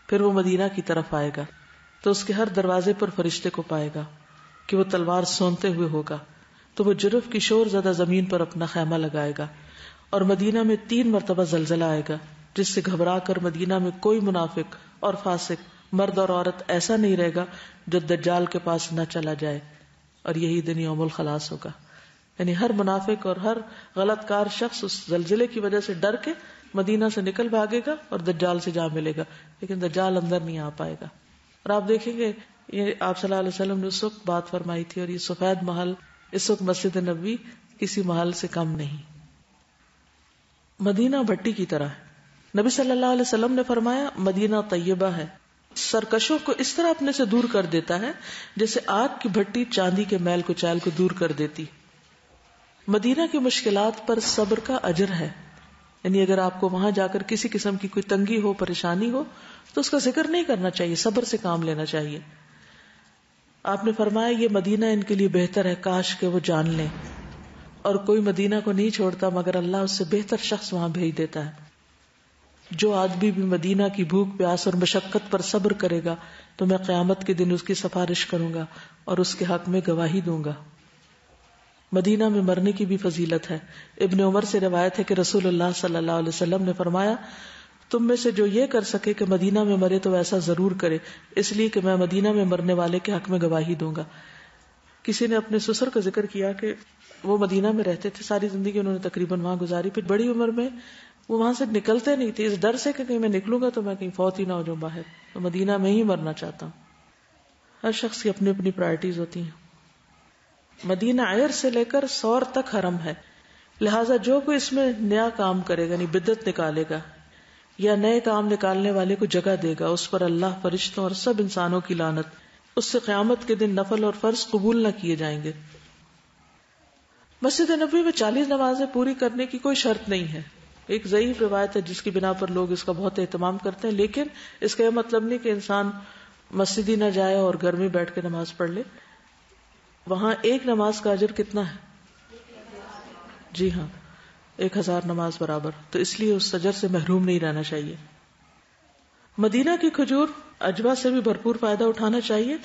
پھر وہ مدینہ کی طرف آئے گا تو اس کے ہر دروازے پر فرشتے کو پائے گا کہ وہ تلوار سونتے ہوئے ہوگا، تو وہ جرف کی شور زدہ زمین پر اپنا خیمہ لگائے گا۔ اور مدینہ میں 3 مرتبہ زلزلہ آئے گا جس سے گھبرا کر مدینہ میں کوئی منافق اور فاسق، مرد اور عورت ایسا نہیں رہے گا جو دجال کے پاس نہ چلا جائے، اور یہی دن یوم الخلاص ہوگا۔ یعنی ہر منافق اور ہر غلط کار شخص اس زلزلے کی وجہ سے ڈر کے مدینہ سے نکل بھاگے گا اور دجال سے جا ملے گا، لیکن دجال اندر نہیں آ پائے گا۔ اور آپ دیکھیں گے یہ آپ صلی اللہ علیہ وسلم نے اس وقت بات فرمائی تھی، اور یہ سفید محل اس وقت مسجد نبوی کسی محل سے کم نہیں، مدینہ بھٹی کی طرح ہے۔ نبی صلی اللہ علیہ وسلم نے فرمایا مدینہ طیبہ ہے، سرکشوں کو اس طرح اپنے سے دور کر دیتا ہے جیسے آگ کی بھٹی چاندی کے میل کچال کو دور کر دیتی۔ مدینہ کی مشکلات پر صبر کا اجر ہے، یعنی اگر آپ کو وہاں جا کر کسی قسم کی کوئی تنگی ہو، پریشانی ہو، تو اس کا ذکر نہیں کرنا چاہیے، صبر سے کام لینا چاہیے۔ آپ نے فرمایا یہ مدینہ ان کے لیے بہتر ہے، کاش کہ وہ جان لیں، اور کوئی مدینہ کو نہیں چھوڑتا مگر اللہ اس سے بہتر شخص وہاں بھیج دیتا ہے۔ جو آدمی بھی مدینہ کی بھوک پیاس اور مشقت پر صبر کرے گا تو میں قیامت کے دن اس کی سفارش کروں گا اور اس کے حق میں گواہی دوں گا۔ مدینہ میں مرنے کی بھی فضیلت ہے۔ ابن عمر سے روایت ہے کہ رسول اللہ صلی اللہ علیہ وسلم نے فرمایا تم میں سے جو یہ کر سکے کہ مدینہ میں مرے تو ایسا ضرور کرے، اس لیے کہ میں مدینہ میں مرنے والے کے حق میں گواہی دوں گا۔ کسی نے اپنے سسر کا ذکر کیا کہ وہ مدینہ میں رہتے تھے، ساری زندگی انہوں نے تقریباً وہاں گزاری، پھر بڑی عمر میں وہ وہاں سے نکلتے نہیں تھے اس ڈر سے کہ کہیں میں نکلوں گا تو میں کہیں فوت ہی نہ ہو جاؤں باہر، تو مدینہ میں ہی مرنا چاہتا ہوں۔ ہر شخص کی اپنی اپنی پرائرٹیز ہوتی ہیں۔ مدینہ عیر سے لے کر سور تک حرم ہے، لہٰذا جو کوئی اس میں نیا کام کرے گا، یعنی بدعت نکالے گا یا نئے کام نکالنے والے کو جگہ دے گا، اس پر اللہ، فرشتوں اور سب انسانوں کی لعنت، اس سے قیامت کے دن نفل اور فرض قبول نہ کیے جائیں گے۔ مسجد نبوی میں 40 نمازیں پوری کرنے کی کوئی شرط نہیں ہے، ایک ضعیف روایت ہے جس کی بنا پر لوگ اس کا بہت اہتمام کرتے ہیں، لیکن اس کا یہ مطلب نہیں کہ انسان مسجد ہی نہ جائے اور گھر میں بیٹھ کے نماز پڑھ لے۔ وہاں ایک نماز کا اجر کتنا ہے؟ جی ہاں، 1000 نماز برابر، تو اس لیے اس اجر سے محروم نہیں رہنا چاہیے۔ مدینہ کی کھجور عجوہ سے بھی بھرپور فائدہ اٹھانا چاہیے۔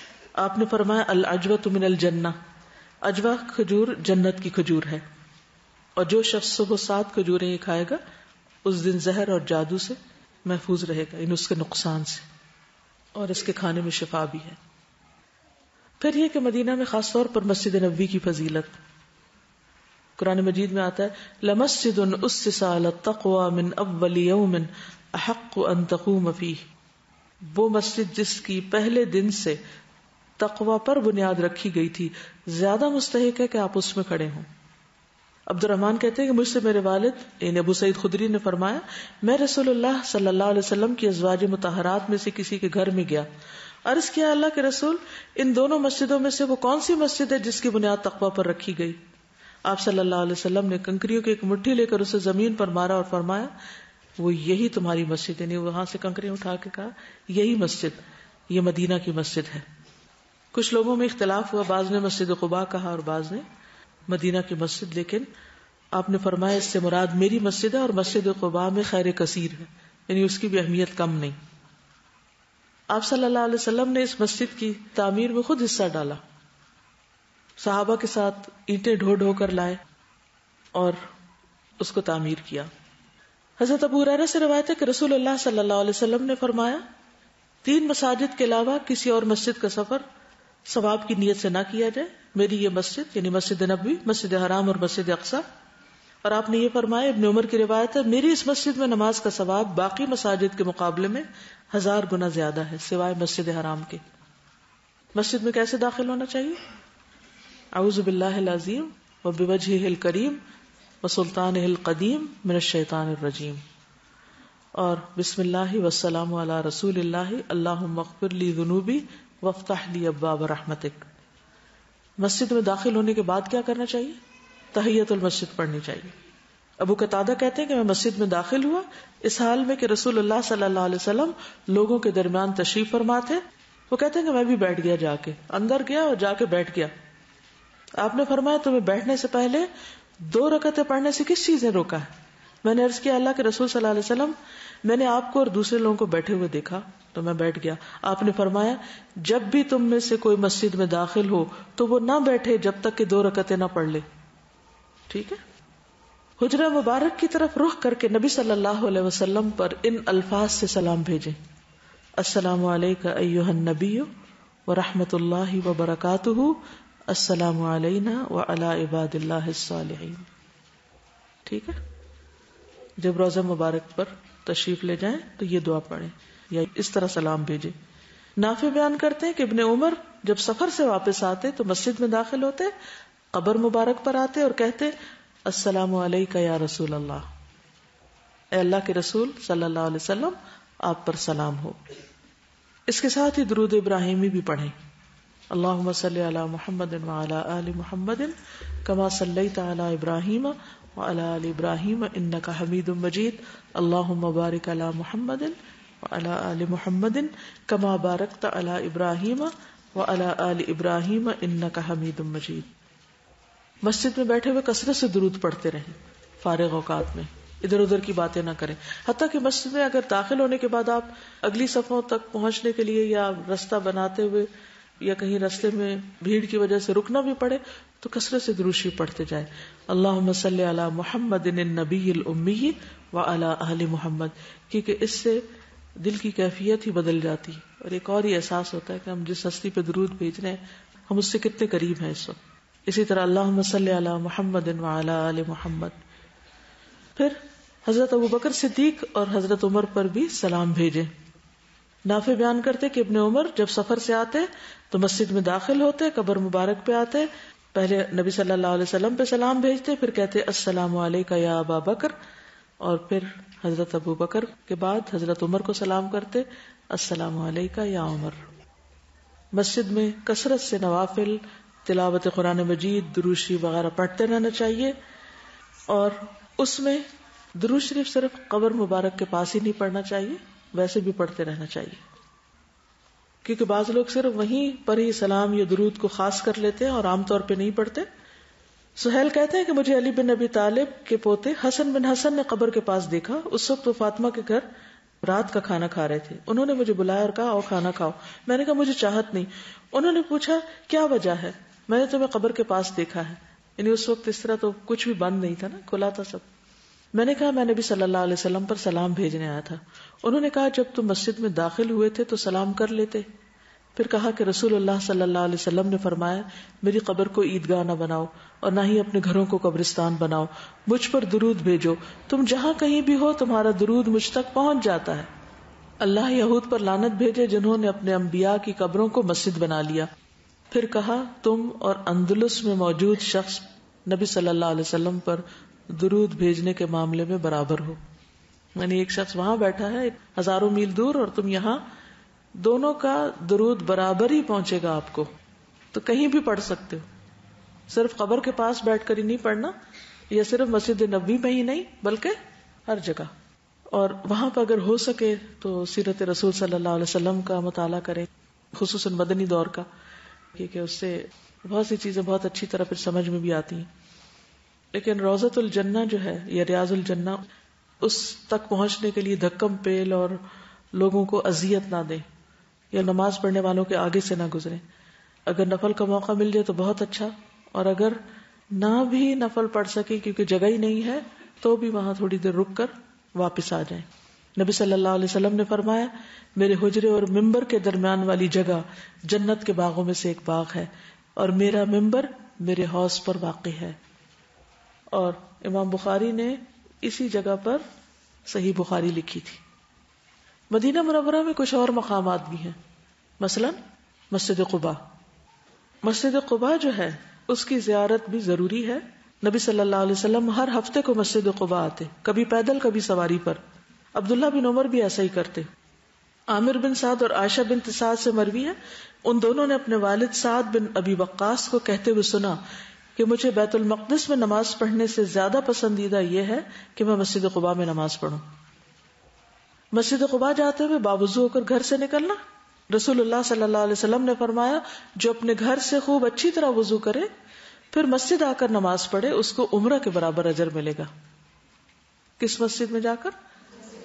آپ نے فرمایا العجوۃ من الجنہ، عجوہ کھجور جنت کی کھجور ہے، اور جو شخص صبح 7 کھجوریں یہ کھائے گا اس دن زہر اور جادو سے محفوظ رہے گا، یعنی اس کے نقصان سے، اور اس کے کھانے میں شفا بھی ہے۔ پھر یہ کہ مدینہ میں خاص طور پر مسجد نبوی کی فضیلت، قرآن مجید میں آتا ہے لمسجد اسس علی التقوی من اول یوم احق ان تقوم فیہ، وہ مسجد جس کی پہلے دن سے تقوی پر بنیاد رکھی گئی تھی زیادہ مستحق ہے کہ آپ اس میں کھڑے ہوں۔ عبد الرحمن کہتے ہیں کہ مجھ سے میرے والد یعنی ابو سعید خدری نے فرمایا میں رسول اللہ صلی اللہ علیہ وسلم کی ازواج مطہرات میں سے کسی کے گھر میں گیا، عرض کیا اللہ کے رسول ان دونوں مسجدوں میں سے وہ کون سی مسجد ہے جس کی بنیاد تقوی پر رکھی گئی؟ آپ صلی اللہ علیہ وسلم نے کنکریوں کی ایک مٹھی لے کر اسے زمین پر مارا اور فرمایا وہ یہی تمہاری مسجد ہے، یعنی وہاں سے کنکریاں اٹھا کے کہا یہی مسجد، یہ مدینہ کی مسجد ہے۔ کچھ لوگوں میں اختلاف ہوا، بعض نے مسجد قباء کہا اور بعض نے مدینہ کی مسجد، لیکن آپ نے فرمایا اس سے مراد میری مسجد ہے اور مسجد قباء میں خیر کثیر ہے، یعنی اس کی بھی اہمیت کم نہیں۔ آپ صلی اللہ علیہ وسلم نے اس مسجد کی تعمیر میں خود حصہ ڈالا، صحابہ کے ساتھ اینٹیں ڈھو کر لائے اور اس کو تعمیر کیا۔ حضرت ابو ہریرہ سے روایت ہے کہ رسول اللہ صلی اللہ علیہ وسلم نے فرمایا 3 مساجد کے علاوہ کسی اور مسجد کا سفر ثواب کی نیت سے نہ کیا جائے، میری یہ مسجد یعنی مسجد نبوی، مسجد حرام اور مسجد اقصی۔ اور آپ نے یہ فرمایا، ابن عمر کی روایت ہے میری اس مسجد میں نماز کا ثواب باقی مساجد کے مقابلے میں 1000 گنا زیادہ ہے، سوائے مسجد حرام کے۔ مسجد میں کیسے داخل ہونا چاہیے؟ اعوذ باللہ العظیم وبوجہہ الکریم وسلطانہ القدیم من الشیطان الرجیم، اور بسم اللہ والسلام علی رسول اللہ، اللہم اغفر لی ذنوبی وافتح لی ابواب رحمتک۔ مسجد میں داخل ہونے کے بعد کیا کرنا چاہیے؟ تحیت المسجد پڑھنی چاہیے۔ ابو قتادہ کہتے ہیں کہ میں مسجد میں داخل ہوا اس حال میں کہ رسول اللہ صلی اللہ علیہ وسلم لوگوں کے درمیان تشریف فرما تھے۔ وہ کہتے ہیں کہ میں بھی بیٹھ گیا، جا کے اندر گیا اور جا کے بیٹھ گیا۔ آپ نے فرمایا تمہیں بیٹھنے سے پہلے 2 رکعتیں پڑھنے سے کس چیز نے روکا ہے؟ میں نے عرض کیا اللہ کے رسول صلی اللہ علیہ وسلم، میں نے آپ کو اور دوسرے لوگوں کو بیٹھے ہوئے دیکھا تو میں بیٹھ گیا۔ آپ نے فرمایا جب بھی تم میں سے کوئی مسجد میں داخل ہو تو وہ نہ بیٹھے جب تک کہ 2 رکعتیں نہ پڑھ لے۔ ٹھیک ہے، حجرہ مبارک کی طرف رخ کر کے نبی صلی اللہ علیہ وسلم پر ان الفاظ سے سلام بھیجیں، السلام علیکم ایہا النبی ورحمۃ اللہ وبرکاتہ، السلام علینا وعلی عباد اللہ الصالحین۔ ٹھیک ہے، جب روضہ مبارک پر تشریف لے جائیں تو یہ دعا پڑھیں یا اس طرح سلام بھیجیں۔ نافع بیان کرتے ہیں کہ ابن عمر جب سفر سے واپس آتے تو مسجد میں داخل ہوتے، قبر مبارک پر آتے اور کہتے السلام علیکم یا رسول اللہ، اے اللہ کے رسول صلی اللہ علیہ وسلم آپ پر سلام ہو۔ اس کے ساتھ ہی درود ابراہیمی بھی پڑھیں، اللہم صلی علی محمد وعلی آل محمد کما صلیت علی ابراہیم وعلی آل ابراہیم انکا حمید مجید، اللہم بارک علی محمد وعلی آل محمد کما بارکت علی ابراہیم وعلی آل ابراہیم انکا حمید مجید۔ مسجد میں بیٹھے ہوئے کثرت سے درود پڑھتے رہیں، فارغ اوقات میں ادھر ادھر کی باتیں نہ کریں، حتیٰ کہ مسجد میں اگر داخل ہونے کے بعد آپ اگلی صفوں تک پہنچنے کے لیے یا رستہ بناتے ہوئے یا کہیں رستے میں بھیڑ کی وجہ سے رکنا بھی پڑے تو کثرت سے دروشی پڑھتے جائیں، اللہم صلی علی محمد النبی الامی وعلی آل محمد، کیونکہ اس سے دل کی کیفیت ہی بدل جاتی اور ایک اور یہ احساس ہوتا ہے کہ ہم جس ہستی پہ درود بھیج رہے ہیں ہم اس سے کتنے قریب ہیں اس وقت۔ اسی طرح اللہم صلی علی محمد وعلی آل محمد۔ پھر حضرت ابوبکر صدیق اور حضرت عمر پر بھی سلام بھیجیں۔ نافع بیان کرتے کہ ابن عمر جب سفر سے آتے تو مسجد میں داخل ہوتے، قبر مبارک پہ آتے، پہلے نبی صلی اللہ علیہ وسلم پہ سلام بھیجتے، پھر کہتے السلام علیکم یا ابا بکر، اور پھر حضرت ابو بکر کے بعد حضرت عمر کو سلام کرتے السلام علیکم یا عمر۔ مسجد میں کثرت سے نوافل، تلاوت قرآن مجید، دروشی وغیرہ پڑھتے رہنا چاہیے، اور اس میں درود شریف صرف قبر مبارک کے پاس ہی نہیں پڑھنا چاہیے، ویسے بھی پڑھتے رہنا چاہیے، کیونکہ بعض لوگ صرف وہیں پر ہی سلام یا درود کو خاص کر لیتے ہیں اور عام طور پہ نہیں پڑھتے۔ سہیل کہتے ہیں کہ مجھے علی بن ابی طالب کے پوتے حسن بن حسن نے قبر کے پاس دیکھا، اس وقت وہ فاطمہ کے گھر رات کا کھانا کھا رہے تھے، انہوں نے مجھے بلایا اور کہا آؤ کھانا کھاؤ، میں نے کہا مجھے چاہت نہیں، انہوں نے پوچھا کیا وجہ ہے، میں نے تمہیں قبر کے پاس دیکھا ہے، یعنی اس وقت اس طرح تو کچھ بھی بند نہیں تھا نا، کھلا تھا سب، میں نے کہا میں نبی صلی اللہ علیہ وسلم پر سلام بھیجنے آیا تھا، انہوں نے کہا جب تم مسجد میں داخل ہوئے تھے تو سلام کر لیتے، پھر کہا کہ رسول اللہ صلی اللہ علیہ وسلم نے فرمایا میری قبر کو عیدگاہ نہ بناؤ اور نہ ہی اپنے گھروں کو قبرستان بناؤ، مجھ پر درود بھیجو، تم جہاں کہیں بھی ہو تمہارا درود مجھ تک پہنچ جاتا ہے۔ اللہ یہود پر لعنت بھیجے جنہوں نے اپنے انبیاء کی قبروں کو مسجد بنا لیا۔ پھر کہا تم اور اندلس میں موجود شخص نبی صلی اللہ علیہ وسلم پر درود بھیجنے کے معاملے میں برابر ہو، یعنی ایک شخص وہاں بیٹھا ہے ہزاروں میل دور اور تم یہاں، دونوں کا درود برابر ہی پہنچے گا آپ کو، تو کہیں بھی پڑھ سکتے ہو، صرف قبر کے پاس بیٹھ کر ہی نہیں پڑھنا، یا صرف مسجد نبوی میں ہی نہیں بلکہ ہر جگہ، اور وہاں پر اگر ہو سکے تو سیرت رسول صلی اللہ علیہ وسلم کا مطالعہ کریں، خصوصاً مدنی دور کا، کیونکہ اس سے بہت سی چیزیں بہت اچھی طرح پھر سمجھ میں بھی آتی ہیں۔ لیکن روضۃ الجنہ جو ہے یا ریاض الجنہ، اس تک پہنچنے کے لیے دھکم پیل اور لوگوں کو اذیت نہ دیں یا نماز پڑھنے والوں کے آگے سے نہ گزریں، اگر نفل کا موقع مل جائے تو بہت اچھا، اور اگر نہ بھی نفل پڑھ سکے کیونکہ جگہ ہی نہیں ہے تو بھی وہاں تھوڑی دیر رک کر واپس آ جائیں۔ نبی صلی اللہ علیہ وسلم نے فرمایا میرے حجرے اور منبر کے درمیان والی جگہ جنت کے باغوں میں سے ایک باغ ہے، اور میرا منبر میرے حوض پر واقع ہے۔ اور امام بخاری نے اسی جگہ پر صحیح بخاری لکھی تھی۔ مدینہ منورہ میں کچھ اور مقامات بھی ہیں، مثلا مسجد قباء۔ مسجد قباء جو ہے اس کی زیارت بھی ضروری ہے۔ نبی صلی اللہ علیہ وسلم ہر ہفتے کو مسجد قباء آتے، کبھی پیدل کبھی سواری پر۔ عبداللہ بن عمر بھی ایسا ہی کرتے۔ عامر بن سعد اور عائشہ بنت سعد سے مروی ہے، ان دونوں نے اپنے والد سعد بن ابی وقاص کو کہتے ہوئے سنا کہ مجھے بیت المقدس میں نماز پڑھنے سے زیادہ پسندیدہ یہ ہے کہ میں مسجد قباء میں نماز پڑھوں۔ مسجد قباء جاتے ہوئے باوضو ہو کر گھر سے نکلنا۔ رسول اللہ صلی اللہ علیہ وسلم نے فرمایا، جو اپنے گھر سے خوب اچھی طرح وضو کرے پھر مسجد آ کر نماز پڑھے اس کو عمرہ کے برابر اجر ملے گا۔ کس مسجد میں جا کر؟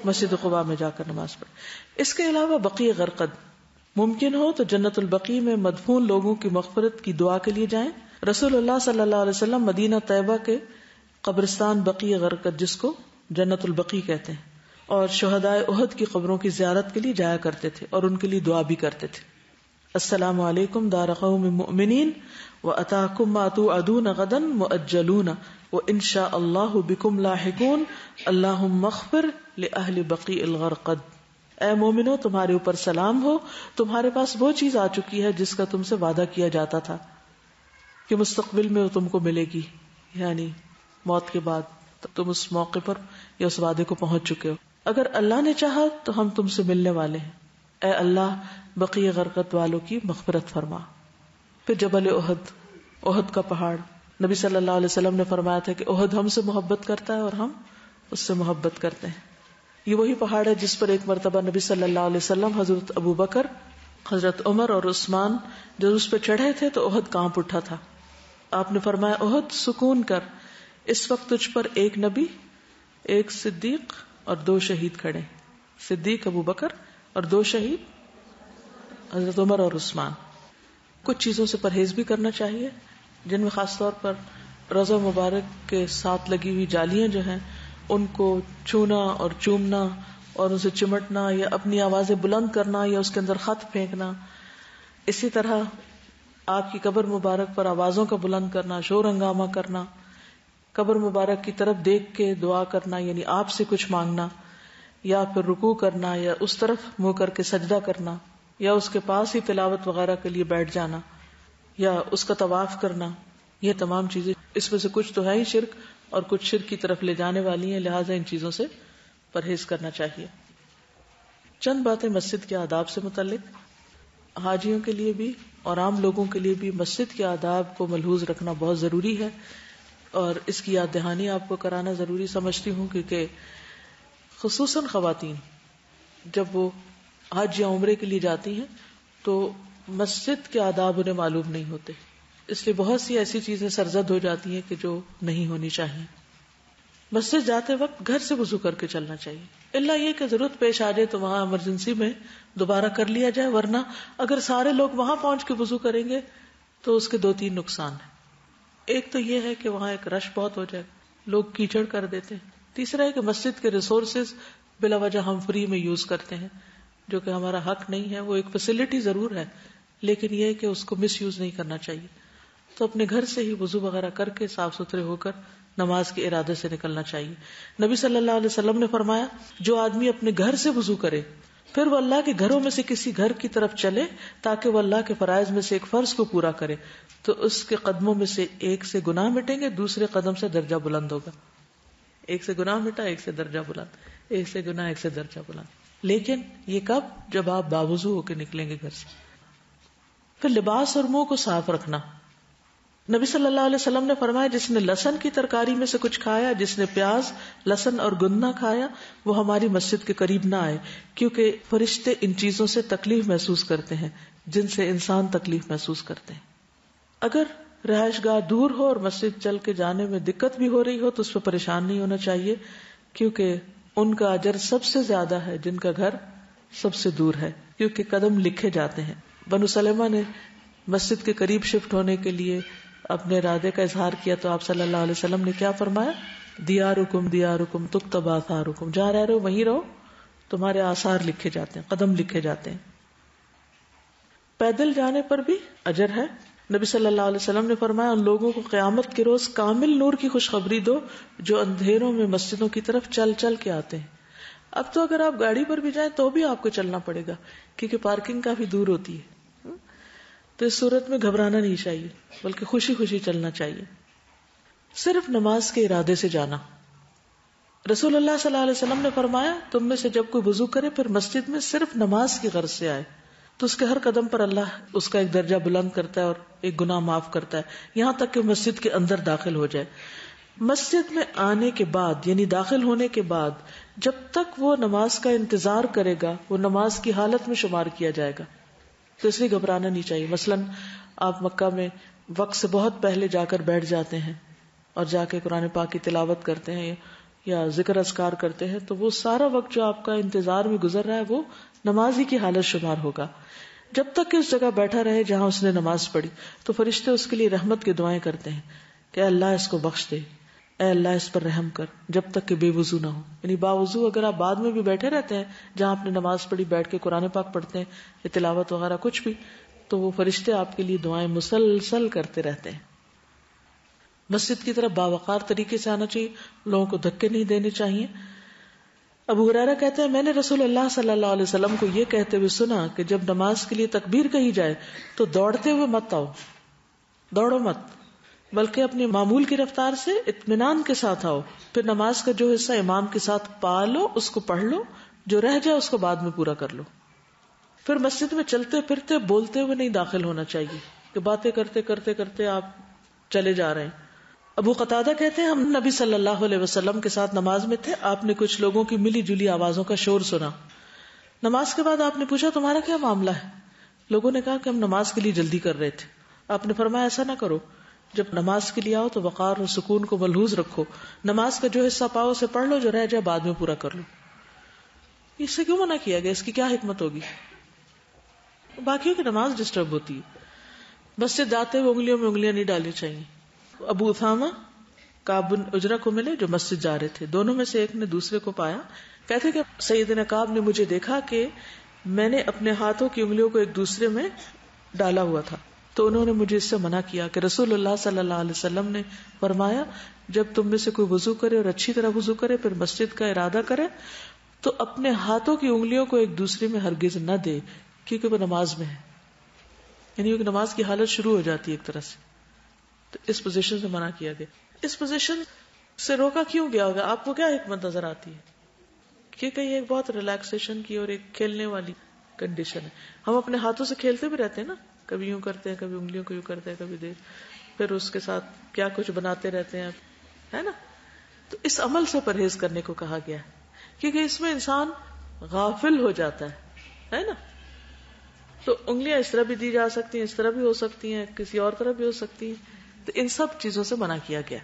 مسجد قباء میں جا کر نماز پڑھے۔ اس کے علاوہ بقیع غرقد، ممکن ہو تو جنت البقیع میں مدفون لوگوں کی مغفرت کی دعا کے لیے جائیں۔ رسول اللہ صلی اللہ علیہ وسلم مدینہ طیبہ کے قبرستان بقیع غرقد، جس کو جنت البقیع کہتے ہیں، اور شہدائے احد کی قبروں کی زیارت کے لیے جایا کرتے تھے اور ان کے لیے دعا بھی کرتے تھے۔ السلام علیکم دار قوم مؤمنین واتاکم ما توعدون غدا مؤجلون وانشاء اللہ بکم لاحقون اللہم اغفر لأہل بقیع الغرقد۔ اے مومنو، تمہارے اوپر سلام ہو، تمہارے پاس وہ چیز آ چکی ہے جس کا تم سے وعدہ کیا جاتا تھا کہ مستقبل میں وہ تم کو ملے گی، یعنی موت کے بعد تم اس موقع پر یا اس وعدے کو پہنچ چکے ہو۔ اگر اللہ نے چاہا تو ہم تم سے ملنے والے ہیں۔ اے اللہ، بقیع غرقد والوں کی مغفرت فرما۔ پھر جبل احد، احد کا پہاڑ، نبی صلی اللہ علیہ وسلم نے فرمایا تھا کہ احد ہم سے محبت کرتا ہے اور ہم اس سے محبت کرتے ہیں۔ یہ وہی پہاڑ ہے جس پر ایک مرتبہ نبی صلی اللہ علیہ وسلم، حضرت ابو بکر، حضرت عمر اور عثمان جب اس پہ چڑھے تھے تو احد کانپ اٹھا تھا۔ آپ نے فرمایا، احد سکون کر، اس وقت تجھ پر ایک نبی، ایک صدیق اور دو شہید کھڑے، صدیق ابو بکر اور دو شہید حضرت عمر اور عثمان۔ کچھ چیزوں سے پرہیز بھی کرنا چاہیے، جن میں خاص طور پر روضہ مبارک کے ساتھ لگی ہوئی جالیاں جو ہیں ان کو چھونا اور چومنا اور ان سے چمٹنا، یا اپنی آوازیں بلند کرنا، یا اس کے اندر خط پھینکنا۔ اسی طرح آپ کی قبر مبارک پر آوازوں کا بلند کرنا، شور ہنگامہ کرنا، قبر مبارک کی طرف دیکھ کے دعا کرنا، یعنی آپ سے کچھ مانگنا، یا پھر رکوع کرنا یا اس طرف منہ کر کے سجدہ کرنا، یا اس کے پاس ہی تلاوت وغیرہ کے لیے بیٹھ جانا، یا اس کا طواف کرنا۔ یہ تمام چیزیں، اس میں سے کچھ تو ہے ہی شرک اور کچھ شرک کی طرف لے جانے والی ہیں، لہٰذا ان چیزوں سے پرہیز کرنا چاہیے۔ چند باتیں مسجد کے آداب سے متعلق، حاجیوں کے لیے بھی اور عام لوگوں کے لیے بھی مسجد کے آداب کو ملحوظ رکھنا بہت ضروری ہے، اور اس کی یاد دہانی آپ کو کرانا ضروری سمجھتی ہوں، کیونکہ خصوصاً خواتین جب وہ حج یا عمرے کے لیے جاتی ہیں تو مسجد کے آداب انہیں معلوم نہیں ہوتے، اس لیے بہت سی ایسی چیزیں سرزد ہو جاتی ہیں کہ جو نہیں ہونی چاہیے۔ مسجد جاتے وقت گھر سے وضو کر کے چلنا چاہیے، الا یہ کہ ضرورت پیش آ جائے تو وہاں ایمرجنسی میں دوبارہ کر لیا جائے، ورنہ اگر سارے لوگ وہاں پہنچ کے وضو کریں گے تو اس کے دو تین نقصان ہیں۔ ایک تو یہ ہے کہ وہاں ایک رش بہت ہو جائے، لوگ کیچڑ کر دیتے ہیں۔ تیسرا ہے کہ مسجد کے ریسورسز بلا وجہ ہم فری میں یوز کرتے ہیں، جو کہ ہمارا حق نہیں ہے۔ وہ ایک فیسلٹی ضرور ہے، لیکن یہ کہ اس کو مس یوز نہیں کرنا چاہیے، تو اپنے گھر سے ہی وضو وغیرہ کر کے صاف ستھرے ہو کر نماز کے ارادے سے نکلنا چاہیے۔ نبی صلی اللہ علیہ وسلم نے فرمایا، جو آدمی اپنے گھر سے وضو کرے پھر وہ اللہ کے گھروں میں سے کسی گھر کی طرف چلے تاکہ وہ اللہ کے فرائض میں سے ایک فرض کو پورا کرے، تو اس کے قدموں میں سے ایک سے گناہ مٹیں گے، دوسرے قدم سے درجہ بلند ہوگا۔ ایک سے گناہ مٹا، ایک سے درجہ بلند، ایک سے گناہ، ایک سے درجہ بلند۔ لیکن یہ کب؟ جب آپ باوضو ہو کے نکلیں گے گھر سے۔ پھر لباس اور منہ کو صاف رکھنا۔ نبی صلی اللہ علیہ وسلم نے فرمایا، جس نے لہسن کی ترکاری میں سے کچھ کھایا، جس نے پیاز، لہسن اور گندنا کھایا، وہ ہماری مسجد کے قریب نہ آئے، کیونکہ فرشتے ان چیزوں سے تکلیف محسوس کرتے ہیں جن سے انسان تکلیف محسوس کرتے ہیں۔ اگر رہائش گاہ دور ہو اور مسجد چل کے جانے میں دقت بھی ہو رہی ہو تو اس پہ پریشان نہیں ہونا چاہیے، کیونکہ ان کا اجر سب سے زیادہ ہے جن کا گھر سب سے دور ہے، کیونکہ قدم لکھے جاتے ہیں۔ بنو سلمہ نے مسجد کے قریب شفٹ ہونے کے لیے اپنے ارادے کا اظہار کیا تو آپ صلی اللہ علیہ وسلم نے کیا فرمایا؟ دیارکم دیارکم تکتب آثارکم، جہاں رہ رہے ہو وہیں رہو، تمہارے آثار لکھے جاتے ہیں، قدم لکھے جاتے ہیں۔ پیدل جانے پر بھی اجر ہے۔ نبی صلی اللہ علیہ وسلم نے فرمایا، ان لوگوں کو قیامت کے روز کامل نور کی خوشخبری دو جو اندھیروں میں مسجدوں کی طرف چل چل کے آتے ہیں۔ اب تو اگر آپ گاڑی پر بھی جائیں تو بھی آپ کو چلنا پڑے گا، کیونکہ پارکنگ کافی دور ہوتی ہے۔ تو اس صورت میں گھبرانا نہیں چاہیے بلکہ خوشی خوشی چلنا چاہیے، صرف نماز کے ارادے سے جانا۔ رسول اللہ صلی اللہ علیہ وسلم نے فرمایا تم میں سے جب کوئی وضو کرے پھر مسجد میں صرف نماز کی غرض سے آئے تو اس کے ہر قدم پر اللہ اس کا ایک درجہ بلند کرتا ہے اور ایک گناہ معاف کرتا ہے، یہاں تک کہ مسجد کے اندر داخل ہو جائے۔ مسجد میں آنے کے بعد یعنی داخل ہونے کے بعد جب تک وہ نماز کا انتظار کرے گا وہ نماز کی حالت میں شمار کیا جائے گا، تو اس لیے گھبرانا نہیں چاہیے۔ مثلاً آپ مکہ میں وقت سے بہت پہلے جا کر بیٹھ جاتے ہیں اور جا کے قرآن پاک کی تلاوت کرتے ہیں یا ذکر اذکار کرتے ہیں، تو وہ سارا وقت جو آپ کا انتظار میں گزر رہا ہے وہ نماز ہی کی حالت شمار ہوگا، جب تک کہ اس جگہ بیٹھا رہے جہاں اس نے نماز پڑھی۔ تو فرشتے اس کے لیے رحمت کی دعائیں کرتے ہیں کہ اے اللہ اس کو بخش دے، اے اللہ اس پر رحم کر، جب تک کہ بے وضو نہ ہو۔ یعنی باوضو اگر آپ بعد میں بھی بیٹھے رہتے ہیں جہاں آپ نے نماز پڑھی، بیٹھ کے قرآن پاک پڑھتے ہیں یا تلاوت وغیرہ کچھ بھی، تو وہ فرشتے آپ کے لیے دعائیں مسلسل کرتے رہتے ہیں۔ مسجد کی طرف باوقار طریقے سے آنا چاہیے، لوگوں کو دھکے نہیں دینے چاہیے۔ ابو ہریرہ کہتے ہیں میں نے رسول اللہ صلی اللہ علیہ وسلم کو یہ کہتے ہوئے سنا کہ جب نماز کے لیے تکبیر کہی جائے تو دوڑتے ہوئے مت آؤ، دوڑو مت، بلکہ اپنے معمول کی رفتار سے اطمینان کے ساتھ آؤ، پھر نماز کا جو حصہ امام کے ساتھ پا لو اس کو پڑھ لو، جو رہ جائے اس کو بعد میں پورا کر لو۔ پھر مسجد میں چلتے پھرتے بولتے ہوئے نہیں داخل ہونا چاہیے کہ باتیں کرتے کرتے کرتے آپ چلے جا رہے ہیں۔ ابو قتادہ کہتے ہیں ہم نبی صلی اللہ علیہ وسلم کے ساتھ نماز میں تھے، آپ نے کچھ لوگوں کی ملی جلی آوازوں کا شور سنا۔ نماز کے بعد آپ نے پوچھا تمہارا کیا معاملہ ہے؟ لوگوں نے کہا کہ ہم نماز کے لیے جلدی کر رہے تھے۔ آپ نے فرمایا ایسا نہ کرو، جب نماز کے لیے آؤ تو وقار اور سکون کو ملحوظ رکھو، نماز کا جو حصہ پاؤ اسے پڑھ لو، جو رہ جائے بعد میں پورا کر لو۔ اس سے کیوں منع کیا گیا؟ اس کی کیا حکمت ہوگی؟ باقیوں کی نماز ڈسٹرب ہوتی ہے۔ بس سے جاتے ہوئے انگلیوں میں انگلیاں نہیں ڈالنی چاہیے۔ ابو اسامہ کعب بن اجرہ کو ملے جو مسجد جا رہے تھے، دونوں میں سے ایک نے دوسرے کو پایا، کہتے کہ سیدنا کعب نے مجھے دیکھا کہ میں نے اپنے ہاتھوں کی انگلیوں کو ایک دوسرے میں ڈالا ہوا تھا، تو انہوں نے مجھے اس سے منع کیا کہ رسول اللہ صلی اللہ علیہ وسلم نے فرمایا جب تم میں سے کوئی وضو کرے اور اچھی طرح وضو کرے پھر مسجد کا ارادہ کرے تو اپنے ہاتھوں کی انگلیوں کو ایک دوسرے میں ہرگز نہ دے، کیونکہ وہ نماز میں ہے، یعنی وہ نماز کی حالت شروع ہو جاتی ہے ایک طرح سے۔ تو اس پوزیشن سے منع کیا گیا۔ اس پوزیشن سے روکا کیوں گیا ہوگا؟ آپ کو کیا حکمت نظر آتی ہے؟ کیونکہ یہ ایک بہت ریلیکسیشن کی اور ایک کھیلنے والی کنڈیشن ہے۔ ہم اپنے ہاتھوں سے کھیلتے بھی رہتے ہیں نا، کبھی یوں کرتے ہیں، کبھی انگلیوں کو یوں کرتے ہیں، کبھی پھر اس کے ساتھ کیا کچھ بناتے رہتے ہیں، ہے نا۔ تو اس عمل سے پرہیز کرنے کو کہا گیا ہے کیونکہ اس میں انسان غافل ہو جاتا ہے نا۔ تو انگلیاں اس طرح بھی دی جا سکتی ہیں، اس طرح بھی ہو سکتی ہیں، کسی اور طرح بھی ہو سکتی ہیں، تو ان سب چیزوں سے منع کیا گیا۔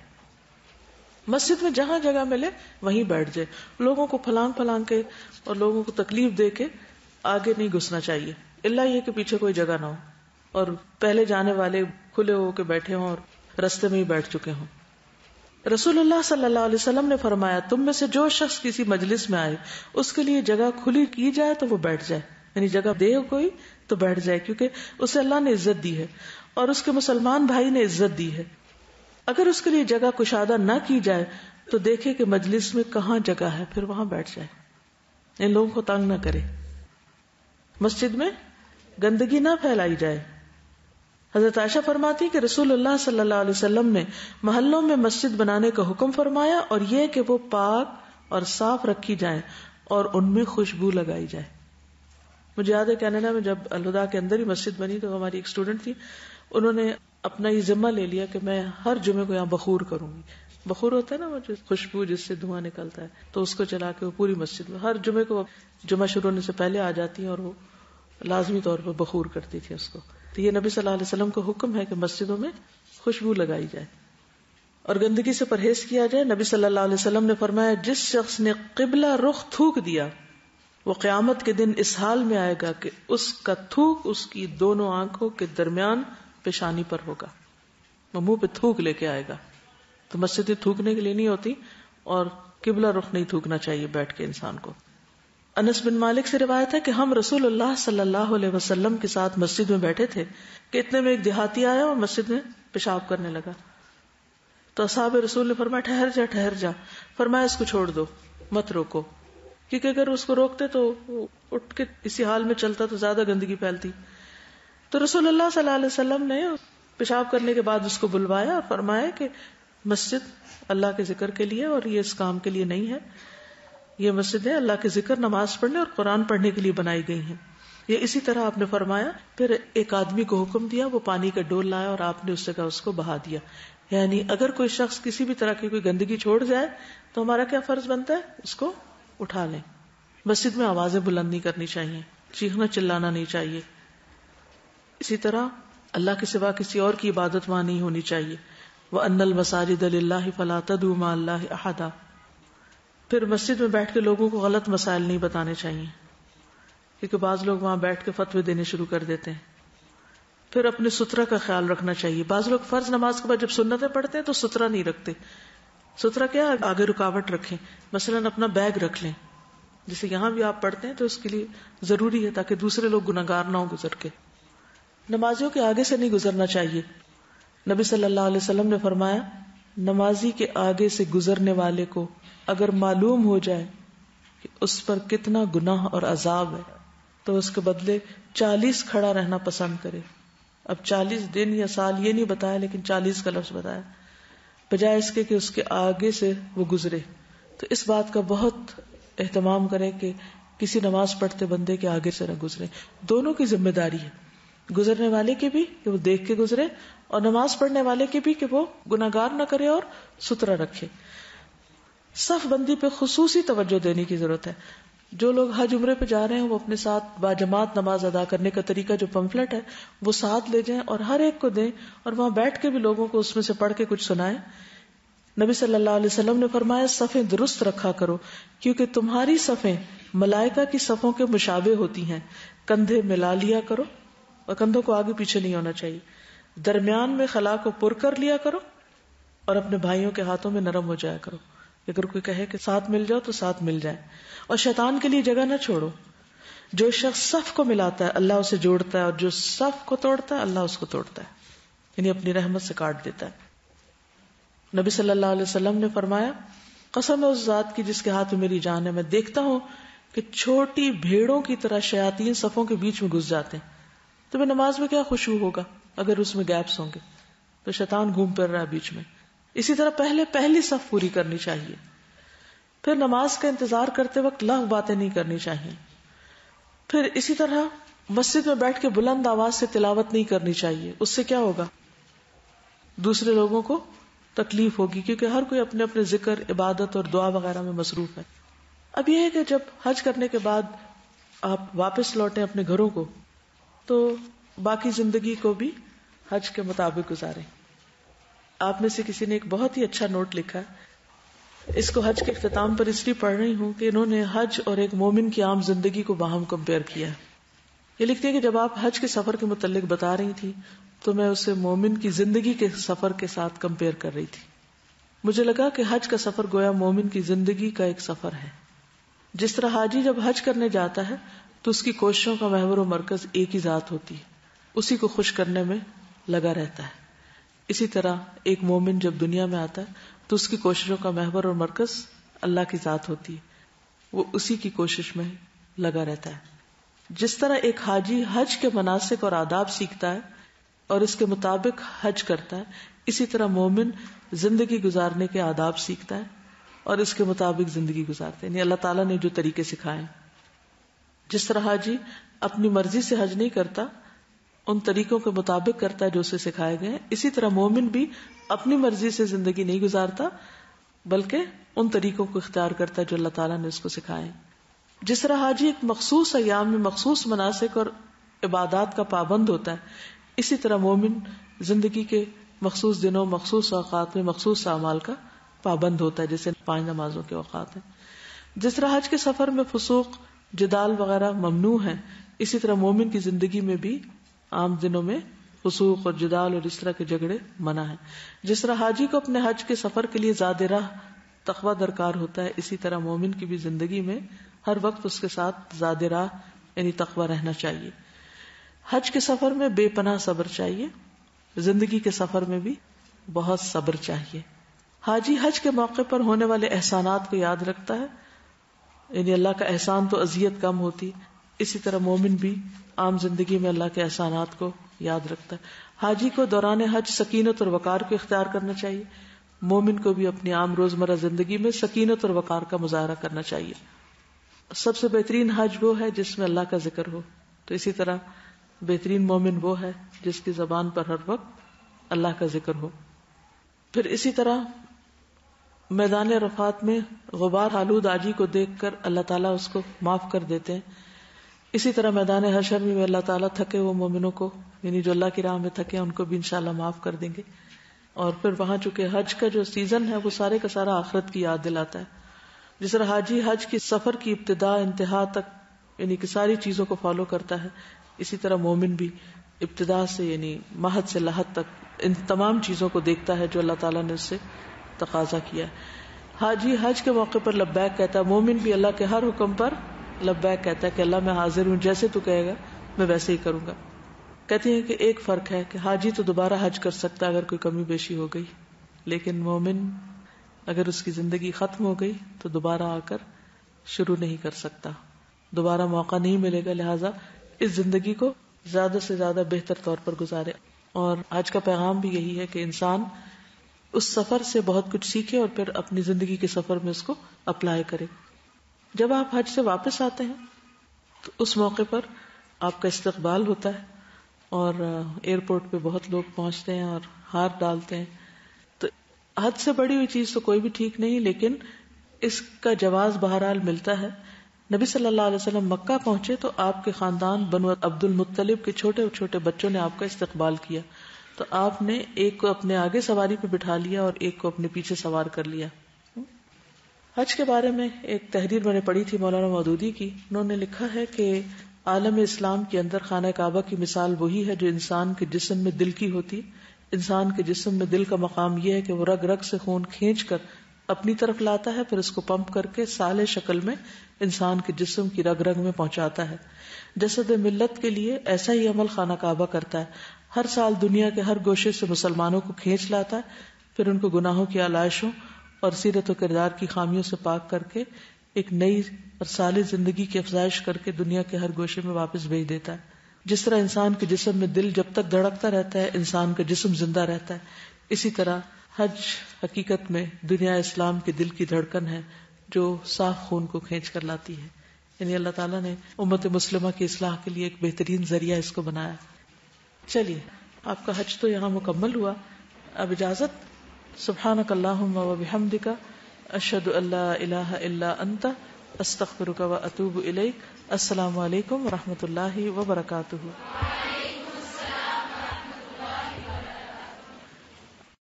مسجد میں جہاں جگہ ملے وہیں بیٹھ جائے، لوگوں کو پھلانگ پھلانگ کے اور لوگوں کو تکلیف دے کے آگے نہیں گھسنا چاہیے، الا یہ کہ پیچھے کوئی جگہ نہ ہو اور پہلے جانے والے کھلے ہو کے بیٹھے ہوں اور رستے میں ہی بیٹھ چکے ہوں۔ رسول اللہ صلی اللہ علیہ وسلم نے فرمایا تم میں سے جو شخص کسی مجلس میں آئے اس کے لیے جگہ کھلی کی جائے تو وہ بیٹھ جائے، یعنی جگہ دے کوئی تو بیٹھ جائے، کیونکہ اسے اللہ نے عزت دی ہے اور اس کے مسلمان بھائی نے عزت دی ہے۔ اگر اس کے لیے جگہ کشادہ نہ کی جائے تو دیکھے کہ مجلس میں کہاں جگہ ہے، پھر وہاں بیٹھ جائے، ان لوگوں کو تنگ نہ کرے۔ مسجد میں گندگی نہ پھیلائی جائے۔ حضرت عائشہ فرماتی کہ رسول اللہ صلی اللہ علیہ وسلم نے محلوں میں مسجد بنانے کا حکم فرمایا، اور یہ کہ وہ پاک اور صاف رکھی جائیں اور ان میں خوشبو لگائی جائے۔ مجھے یاد ہے کینیڈا میں جب الہدا کے اندر ہی مسجد بنی تو ہماری ایک اسٹوڈنٹ تھی، انہوں نے اپنا یہ ذمہ لے لیا کہ میں ہر جمعے کو یہاں بخور کروں گی۔ بخور ہوتا ہے نا وہ جو خوشبو جس سے دھواں نکلتا ہے، تو اس کو جلا کے وہ پوری مسجد میں ہر جمعے کو جمعہ شروع ہونے سے پہلے آ جاتی ہیں اور وہ لازمی طور پر بخور کرتی تھی اس کو۔ تو یہ نبی صلی اللہ علیہ وسلم کا حکم ہے کہ مسجدوں میں خوشبو لگائی جائے اور گندگی سے پرہیز کیا جائے۔ نبی صلی اللہ علیہ وسلم نے فرمایا جس شخص نے قبلہ رخ تھوک دیا وہ قیامت کے دن اس حال میں آئے گا کہ اس کا تھوک اس کی دونوں آنکھوں کے درمیان پیشانی پر ہوگا، وہ منہ پہ تھوک لے کے آئے گا۔ تو مسجدیں تھوکنے کے لیے نہیں ہوتی اور قبلہ رخ نہیں تھوکنا چاہیے بیٹھ کے انسان کو۔ انس بن مالک سے روایت ہے کہ ہم رسول اللہ صلی اللہ علیہ وسلم کے ساتھ مسجد میں بیٹھے تھے کہ اتنے میں ایک دیہاتی آیا اور مسجد میں پیشاب کرنے لگا، تو اصحاب رسول نے فرمایا ٹھہر جا، فرمایا اس کو چھوڑ دو، مت روکو، کیونکہ اگر اس کو روکتے تو وہ اٹھ کے اسی حال میں چلتا تو زیادہ گندگی پھیلتی۔ تو رسول اللہ صلی اللہ علیہ وسلم نے پیشاب کرنے کے بعد اس کو بلوایا اور فرمایا کہ مسجد اللہ کے ذکر کے لیے اور یہ اس کام کے لیے نہیں ہے، یہ مسجدیں اللہ کے ذکر، نماز پڑھنے اور قرآن پڑھنے کے لیے بنائی گئی ہیں۔ یہ اسی طرح آپ نے فرمایا، پھر ایک آدمی کو حکم دیا، وہ پانی کا ڈول لایا اور آپ نے اس سے کہا اس کو بہا دیا۔ یعنی اگر کوئی شخص کسی بھی طرح کی کوئی گندگی چھوڑ جائے تو ہمارا کیا فرض بنتا ہے؟ اس کو اٹھا لیں۔ مسجد میں آوازیں بلند نہیں کرنی چاہیے، چیخنا چلانا نہیں چاہیے۔ اسی طرح اللہ کے سوا کسی اور کی عبادت وہاں نہیں ہونی چاہیے۔ وَأَنَّ الْمَسَاجِدَ لِلَّهِ فَلَا تَدْعُوا مَعَ اللَّهِ أَحَدًا۔ پھر مسجد میں بیٹھ کے لوگوں کو غلط مسائل نہیں بتانے چاہیے، کیونکہ بعض لوگ وہاں بیٹھ کے فتوے دینے شروع کر دیتے ہیں۔ پھر اپنے سترہ کا خیال رکھنا چاہیے۔ بعض لوگ فرض نماز کے بعد جب سنتیں پڑھتے ہیں تو سترہ نہیں رکھتے۔ سترہ کیا؟ آگے رکاوٹ رکھیں، مثلاً اپنا بیگ رکھ لیں، جسے یہاں بھی آپ پڑھتے ہیں تو اس کے لیے ضروری ہے تاکہ دوسرے لوگ گنہگار نہ ہو گزر کے۔ نمازیوں کے آگے سے نہیں گزرنا چاہیے۔ نبی صلی اللہ علیہ وسلم نے فرمایا، نمازی کے آگے سے گزرنے والے کو اگر معلوم ہو جائے کہ اس پر کتنا گناہ اور عذاب ہے تو اس کے بدلے 40 کھڑا رہنا پسند کرے۔ اب 40 دن یا سال یہ نہیں بتایا، لیکن 40 کا لفظ بتایا، بجائے اس کے کہ اس کے آگے سے وہ گزرے۔ تو اس بات کا بہت اہتمام کریں کہ کسی نماز پڑھتے بندے کے آگے سے نہ گزرے۔ دونوں کی ذمہ داری ہے، گزرنے والے کی بھی کہ وہ دیکھ کے گزرے، اور نماز پڑھنے والے کی بھی کہ وہ گناہگار نہ کرے اور سترہ رکھے۔ صف بندی پہ خصوصی توجہ دینے کی ضرورت ہے۔ جو لوگ حج عمرے پہ جا رہے ہیں وہ اپنے ساتھ باجماعت نماز ادا کرنے کا طریقہ جو پمفلٹ ہے وہ ساتھ لے جائیں اور ہر ایک کو دیں، اور وہاں بیٹھ کے بھی لوگوں کو اس میں سے پڑھ کے کچھ سنائیں۔ نبی صلی اللہ علیہ وسلم نے فرمایا، صفیں درست رکھا کرو کیونکہ تمہاری صفیں ملائکہ کی صفوں کے مشابہ ہوتی ہیں۔ کندھے ملا لیا کرو، اور کندھوں کو آگے پیچھے نہیں ہونا چاہیے، درمیان میں خلا کو پر کر لیا کرو، اور اپنے بھائیوں کے ہاتھوں میں نرم ہو جایا کرو۔ اگر کوئی کہے کہ ساتھ مل جاؤ تو ساتھ مل جائیں، اور شیطان کے لیے جگہ نہ چھوڑو۔ جو شخص صف کو ملاتا ہے اللہ اسے جوڑتا ہے، اور جو صف کو توڑتا ہے اللہ اس کو توڑتا ہے، یعنی اپنی رحمت سے کاٹ دیتا ہے۔ نبی صلی اللہ علیہ وسلم نے فرمایا، قسم ہے اس ذات کی جس کے ہاتھ میں میری جان ہے، میں دیکھتا ہوں کہ چھوٹی بھیڑوں کی طرح شیاطین صفوں کے بیچ میں گھس جاتے ہیں۔ تو نماز میں کیا خشوع ہوگا اگر اس میں گیپس ہوں گے؟ تو شیطان گھوم پھر رہا ہے بیچ میں۔ اسی طرح پہلی صف پوری کرنی چاہیے۔ پھر نماز کا انتظار کرتے وقت لغو باتیں نہیں کرنی چاہیے۔ پھر اسی طرح مسجد میں بیٹھ کے بلند آواز سے تلاوت نہیں کرنی چاہیے، اس سے کیا ہوگا؟ دوسرے لوگوں کو تکلیف ہوگی، کیونکہ ہر کوئی اپنے اپنے ذکر، عبادت اور دعا وغیرہ میں مصروف ہے۔ اب یہ ہے کہ جب حج کرنے کے بعد آپ واپس لوٹیں اپنے گھروں کو، تو باقی زندگی کو بھی حج کے مطابق گزاریں۔ آپ میں سے کسی نے ایک بہت ہی اچھا نوٹ لکھا ہے، اس کو حج کے اختتام پر اس لیے پڑھ رہی ہوں کہ انہوں نے حج اور ایک مومن کی عام زندگی کو باہم کمپیئر کیا ہے۔ یہ لکھتے ہیں کہ جب آپ حج کے سفر کے متعلق بتا رہی تھی تو میں اسے مومن کی زندگی کے سفر کے ساتھ کمپیئر کر رہی تھی۔ مجھے لگا کہ حج کا سفر گویا مومن کی زندگی کا ایک سفر ہے۔ جس طرح حاجی جب حج کرنے جاتا ہے تو اس کی کوششوں کا محور و مرکز ایک ہی ذات ہوتی ہے، اسی کو خوش کرنے میں لگا رہتا ہے۔ اسی طرح ایک مومن جب دنیا میں آتا ہے تو اس کی کوششوں کا محور اور مرکز اللہ کی ذات ہوتی ہے، وہ اسی کی کوشش میں لگا رہتا ہے۔ جس طرح ایک حاجی حج کے مناسک اور آداب سیکھتا ہے اور اس کے مطابق حج کرتا ہے، اسی طرح مومن زندگی گزارنے کے آداب سیکھتا ہے اور اس کے مطابق زندگی گزارتا ہے، یعنی اللہ تعالیٰ نے جو طریقے سکھائے۔ جس طرح حاجی اپنی مرضی سے حج نہیں کرتا، ان طریقوں کے مطابق کرتا ہے جو اسے سکھائے گئے، اسی طرح مومن بھی اپنی مرضی سے زندگی نہیں گزارتا بلکہ ان طریقوں کو اختیار کرتا ہے جو اللہ تعالیٰ نے اس کو سکھائے۔ جس طرح حاجی ایک مخصوص ایام میں مخصوص مناسک اور عبادات کا پابند ہوتا ہے، اسی طرح مومن زندگی کے مخصوص دنوں، مخصوص اوقات میں مخصوص اعمال کا پابند ہوتا ہے، جیسے 5 نمازوں کے اوقات ہیں۔ جس طرح حج کے سفر میں فسوق، جدال وغیرہ ممنوع ہیں، اسی طرح مومن کی زندگی میں بھی عام دنوں میں فسوق اور جدال اور اس طرح کے جھگڑے منع ہیں۔ جس طرح حاجی کو اپنے حج کے سفر کے لیے زاد راہ تقویٰ درکار ہوتا ہے، اسی طرح مومن کی بھی زندگی میں ہر وقت اس کے ساتھ زاد راہ یعنی تقویٰ رہنا چاہیے۔ حج کے سفر میں بے پناہ صبر چاہیے، زندگی کے سفر میں بھی بہت صبر چاہیے۔ حاجی حج کے موقع پر ہونے والے احسانات کو یاد رکھتا ہے، یعنی اللہ کا احسان تو اذیت کم ہوتی، اسی طرح مومن بھی عام زندگی میں اللہ کے احسانات کو یاد رکھتا ہے. حاجی کو دوران حج سکینت اور وقار کو اختیار کرنا چاہیے. مومن کو بھی اپنی عام روزمرہ زندگی میں سکینت اور وقار کا مظاہرہ کرنا چاہیے. سب سے بہترین حج وہ ہے جس میں اللہ کا ذکر ہو. تو اسی طرح بہترین مومن وہ ہے جس کی زبان پر ہر وقت اللہ کا ذکر ہو. پھر اسی طرح میدان عرفات میں غبار آلود آجی کو دیکھ کر اللہ تعالیٰ اس کو معاف کر دیتے ہیں. اسی طرح میدان حشر میں اللہ تعالیٰ تھکے ہوئے مومنوں کو، یعنی جو اللہ کی راہ میں تھکے ان کو بھی انشاءاللہ معاف کر دیں گے. اور پھر وہاں چونکہ حج کا جو سیزن ہے وہ سارے کا سارا آخرت کی یاد دلاتا ہے. جس طرح حاجی حج کی سفر کی ابتدا انتہا تک یعنی کہ ساری چیزوں کو فالو کرتا ہے، اسی طرح مومن بھی ابتدا سے یعنی مہد سے لحد تک ان تمام چیزوں کو دیکھتا ہے جو اللہ تعالیٰ نے اس سے تقاضا کیا ہے. حاجی حج کے موقع پر لبیک کہتا ہے، مومن بھی اللہ کے ہر حکم پر لبیک کہتا ہے کہ اللہ میں حاضر ہوں، جیسے تو کہے گا میں ویسے ہی کروں گا. کہتے ہیں کہ ایک فرق ہے کہ حاجی تو دوبارہ حج کر سکتا اگر کوئی کمی بیشی ہو گئی، لیکن مومن اگر اس کی زندگی ختم ہو گئی تو دوبارہ آ کر شروع نہیں کر سکتا، دوبارہ موقع نہیں ملے گا. لہٰذا اس زندگی کو زیادہ سے زیادہ بہتر طور پر گزارے. اور آج کا پیغام بھی یہی ہے کہ انسان اس سفر سے بہت کچھ سیکھے اور پھر اپنی زندگی کے سفر میں اس کو اپلائی کرے. جب آپ حج سے واپس آتے ہیں تو اس موقع پر آپ کا استقبال ہوتا ہے اور ایئرپورٹ پہ بہت لوگ پہنچتے ہیں اور ہار ڈالتے ہیں. تو حد سے بڑی ہوئی چیز تو کوئی بھی ٹھیک نہیں، لیکن اس کا جواز بہرحال ملتا ہے. نبی صلی اللہ علیہ وسلم مکہ پہنچے تو آپ کے خاندان بنو عبد المطلب کے چھوٹے چھوٹے بچوں نے آپ کا استقبال کیا. تو آپ نے ایک کو اپنے آگے سواری پہ بٹھا لیا اور ایک کو اپنے پیچھے سوار کر لیا. حج کے بارے میں ایک تحریر میں نے پڑھی تھی مولانا مودودی کی، انہوں نے لکھا ہے کہ عالم اسلام کے اندر خانہ کعبہ کی مثال وہی ہے جو انسان کے جسم میں دل کی ہوتی. انسان کے جسم میں دل کا مقام یہ ہے کہ وہ رگ رگ سے خون کھینچ کر اپنی طرف لاتا ہے، پھر اس کو پمپ کر کے سالے شکل میں انسان کے جسم کی رگ رگ میں پہنچاتا ہے. جسد ملت کے لیے ایسا ہی عمل خانہ کعبہ کرتا ہے. ہر سال دنیا کے ہر گوشے سے مسلمانوں کو کھینچ لاتا ہے، پھر ان کو گناہوں کی آلائشوں اور سیرت و کردار کی خامیوں سے پاک کر کے ایک نئی اور سال زندگی کی افزائش کر کے دنیا کے ہر گوشے میں واپس بھیج دیتا ہے. جس طرح انسان کے جسم میں دل جب تک دھڑکتا رہتا ہے انسان کا جسم زندہ رہتا ہے، اسی طرح حج حقیقت میں دنیا اسلام کے دل کی دھڑکن ہے جو صاف خون کو کھینچ کر لاتی ہے. یعنی اللہ تعالیٰ نے امت مسلمہ کی اصلاح کے لیے ایک بہترین ذریعہ اس کو بنایا. چلیے، آپ کا حج تو یہاں مکمل ہوا. اب اجازت، سبحانک اللہم و بحمدک، اشہد ان لا الہ الا انت، استغفرک و اتوب الیک. السلام علیکم و رحمۃ اللہ وبرکاتہ.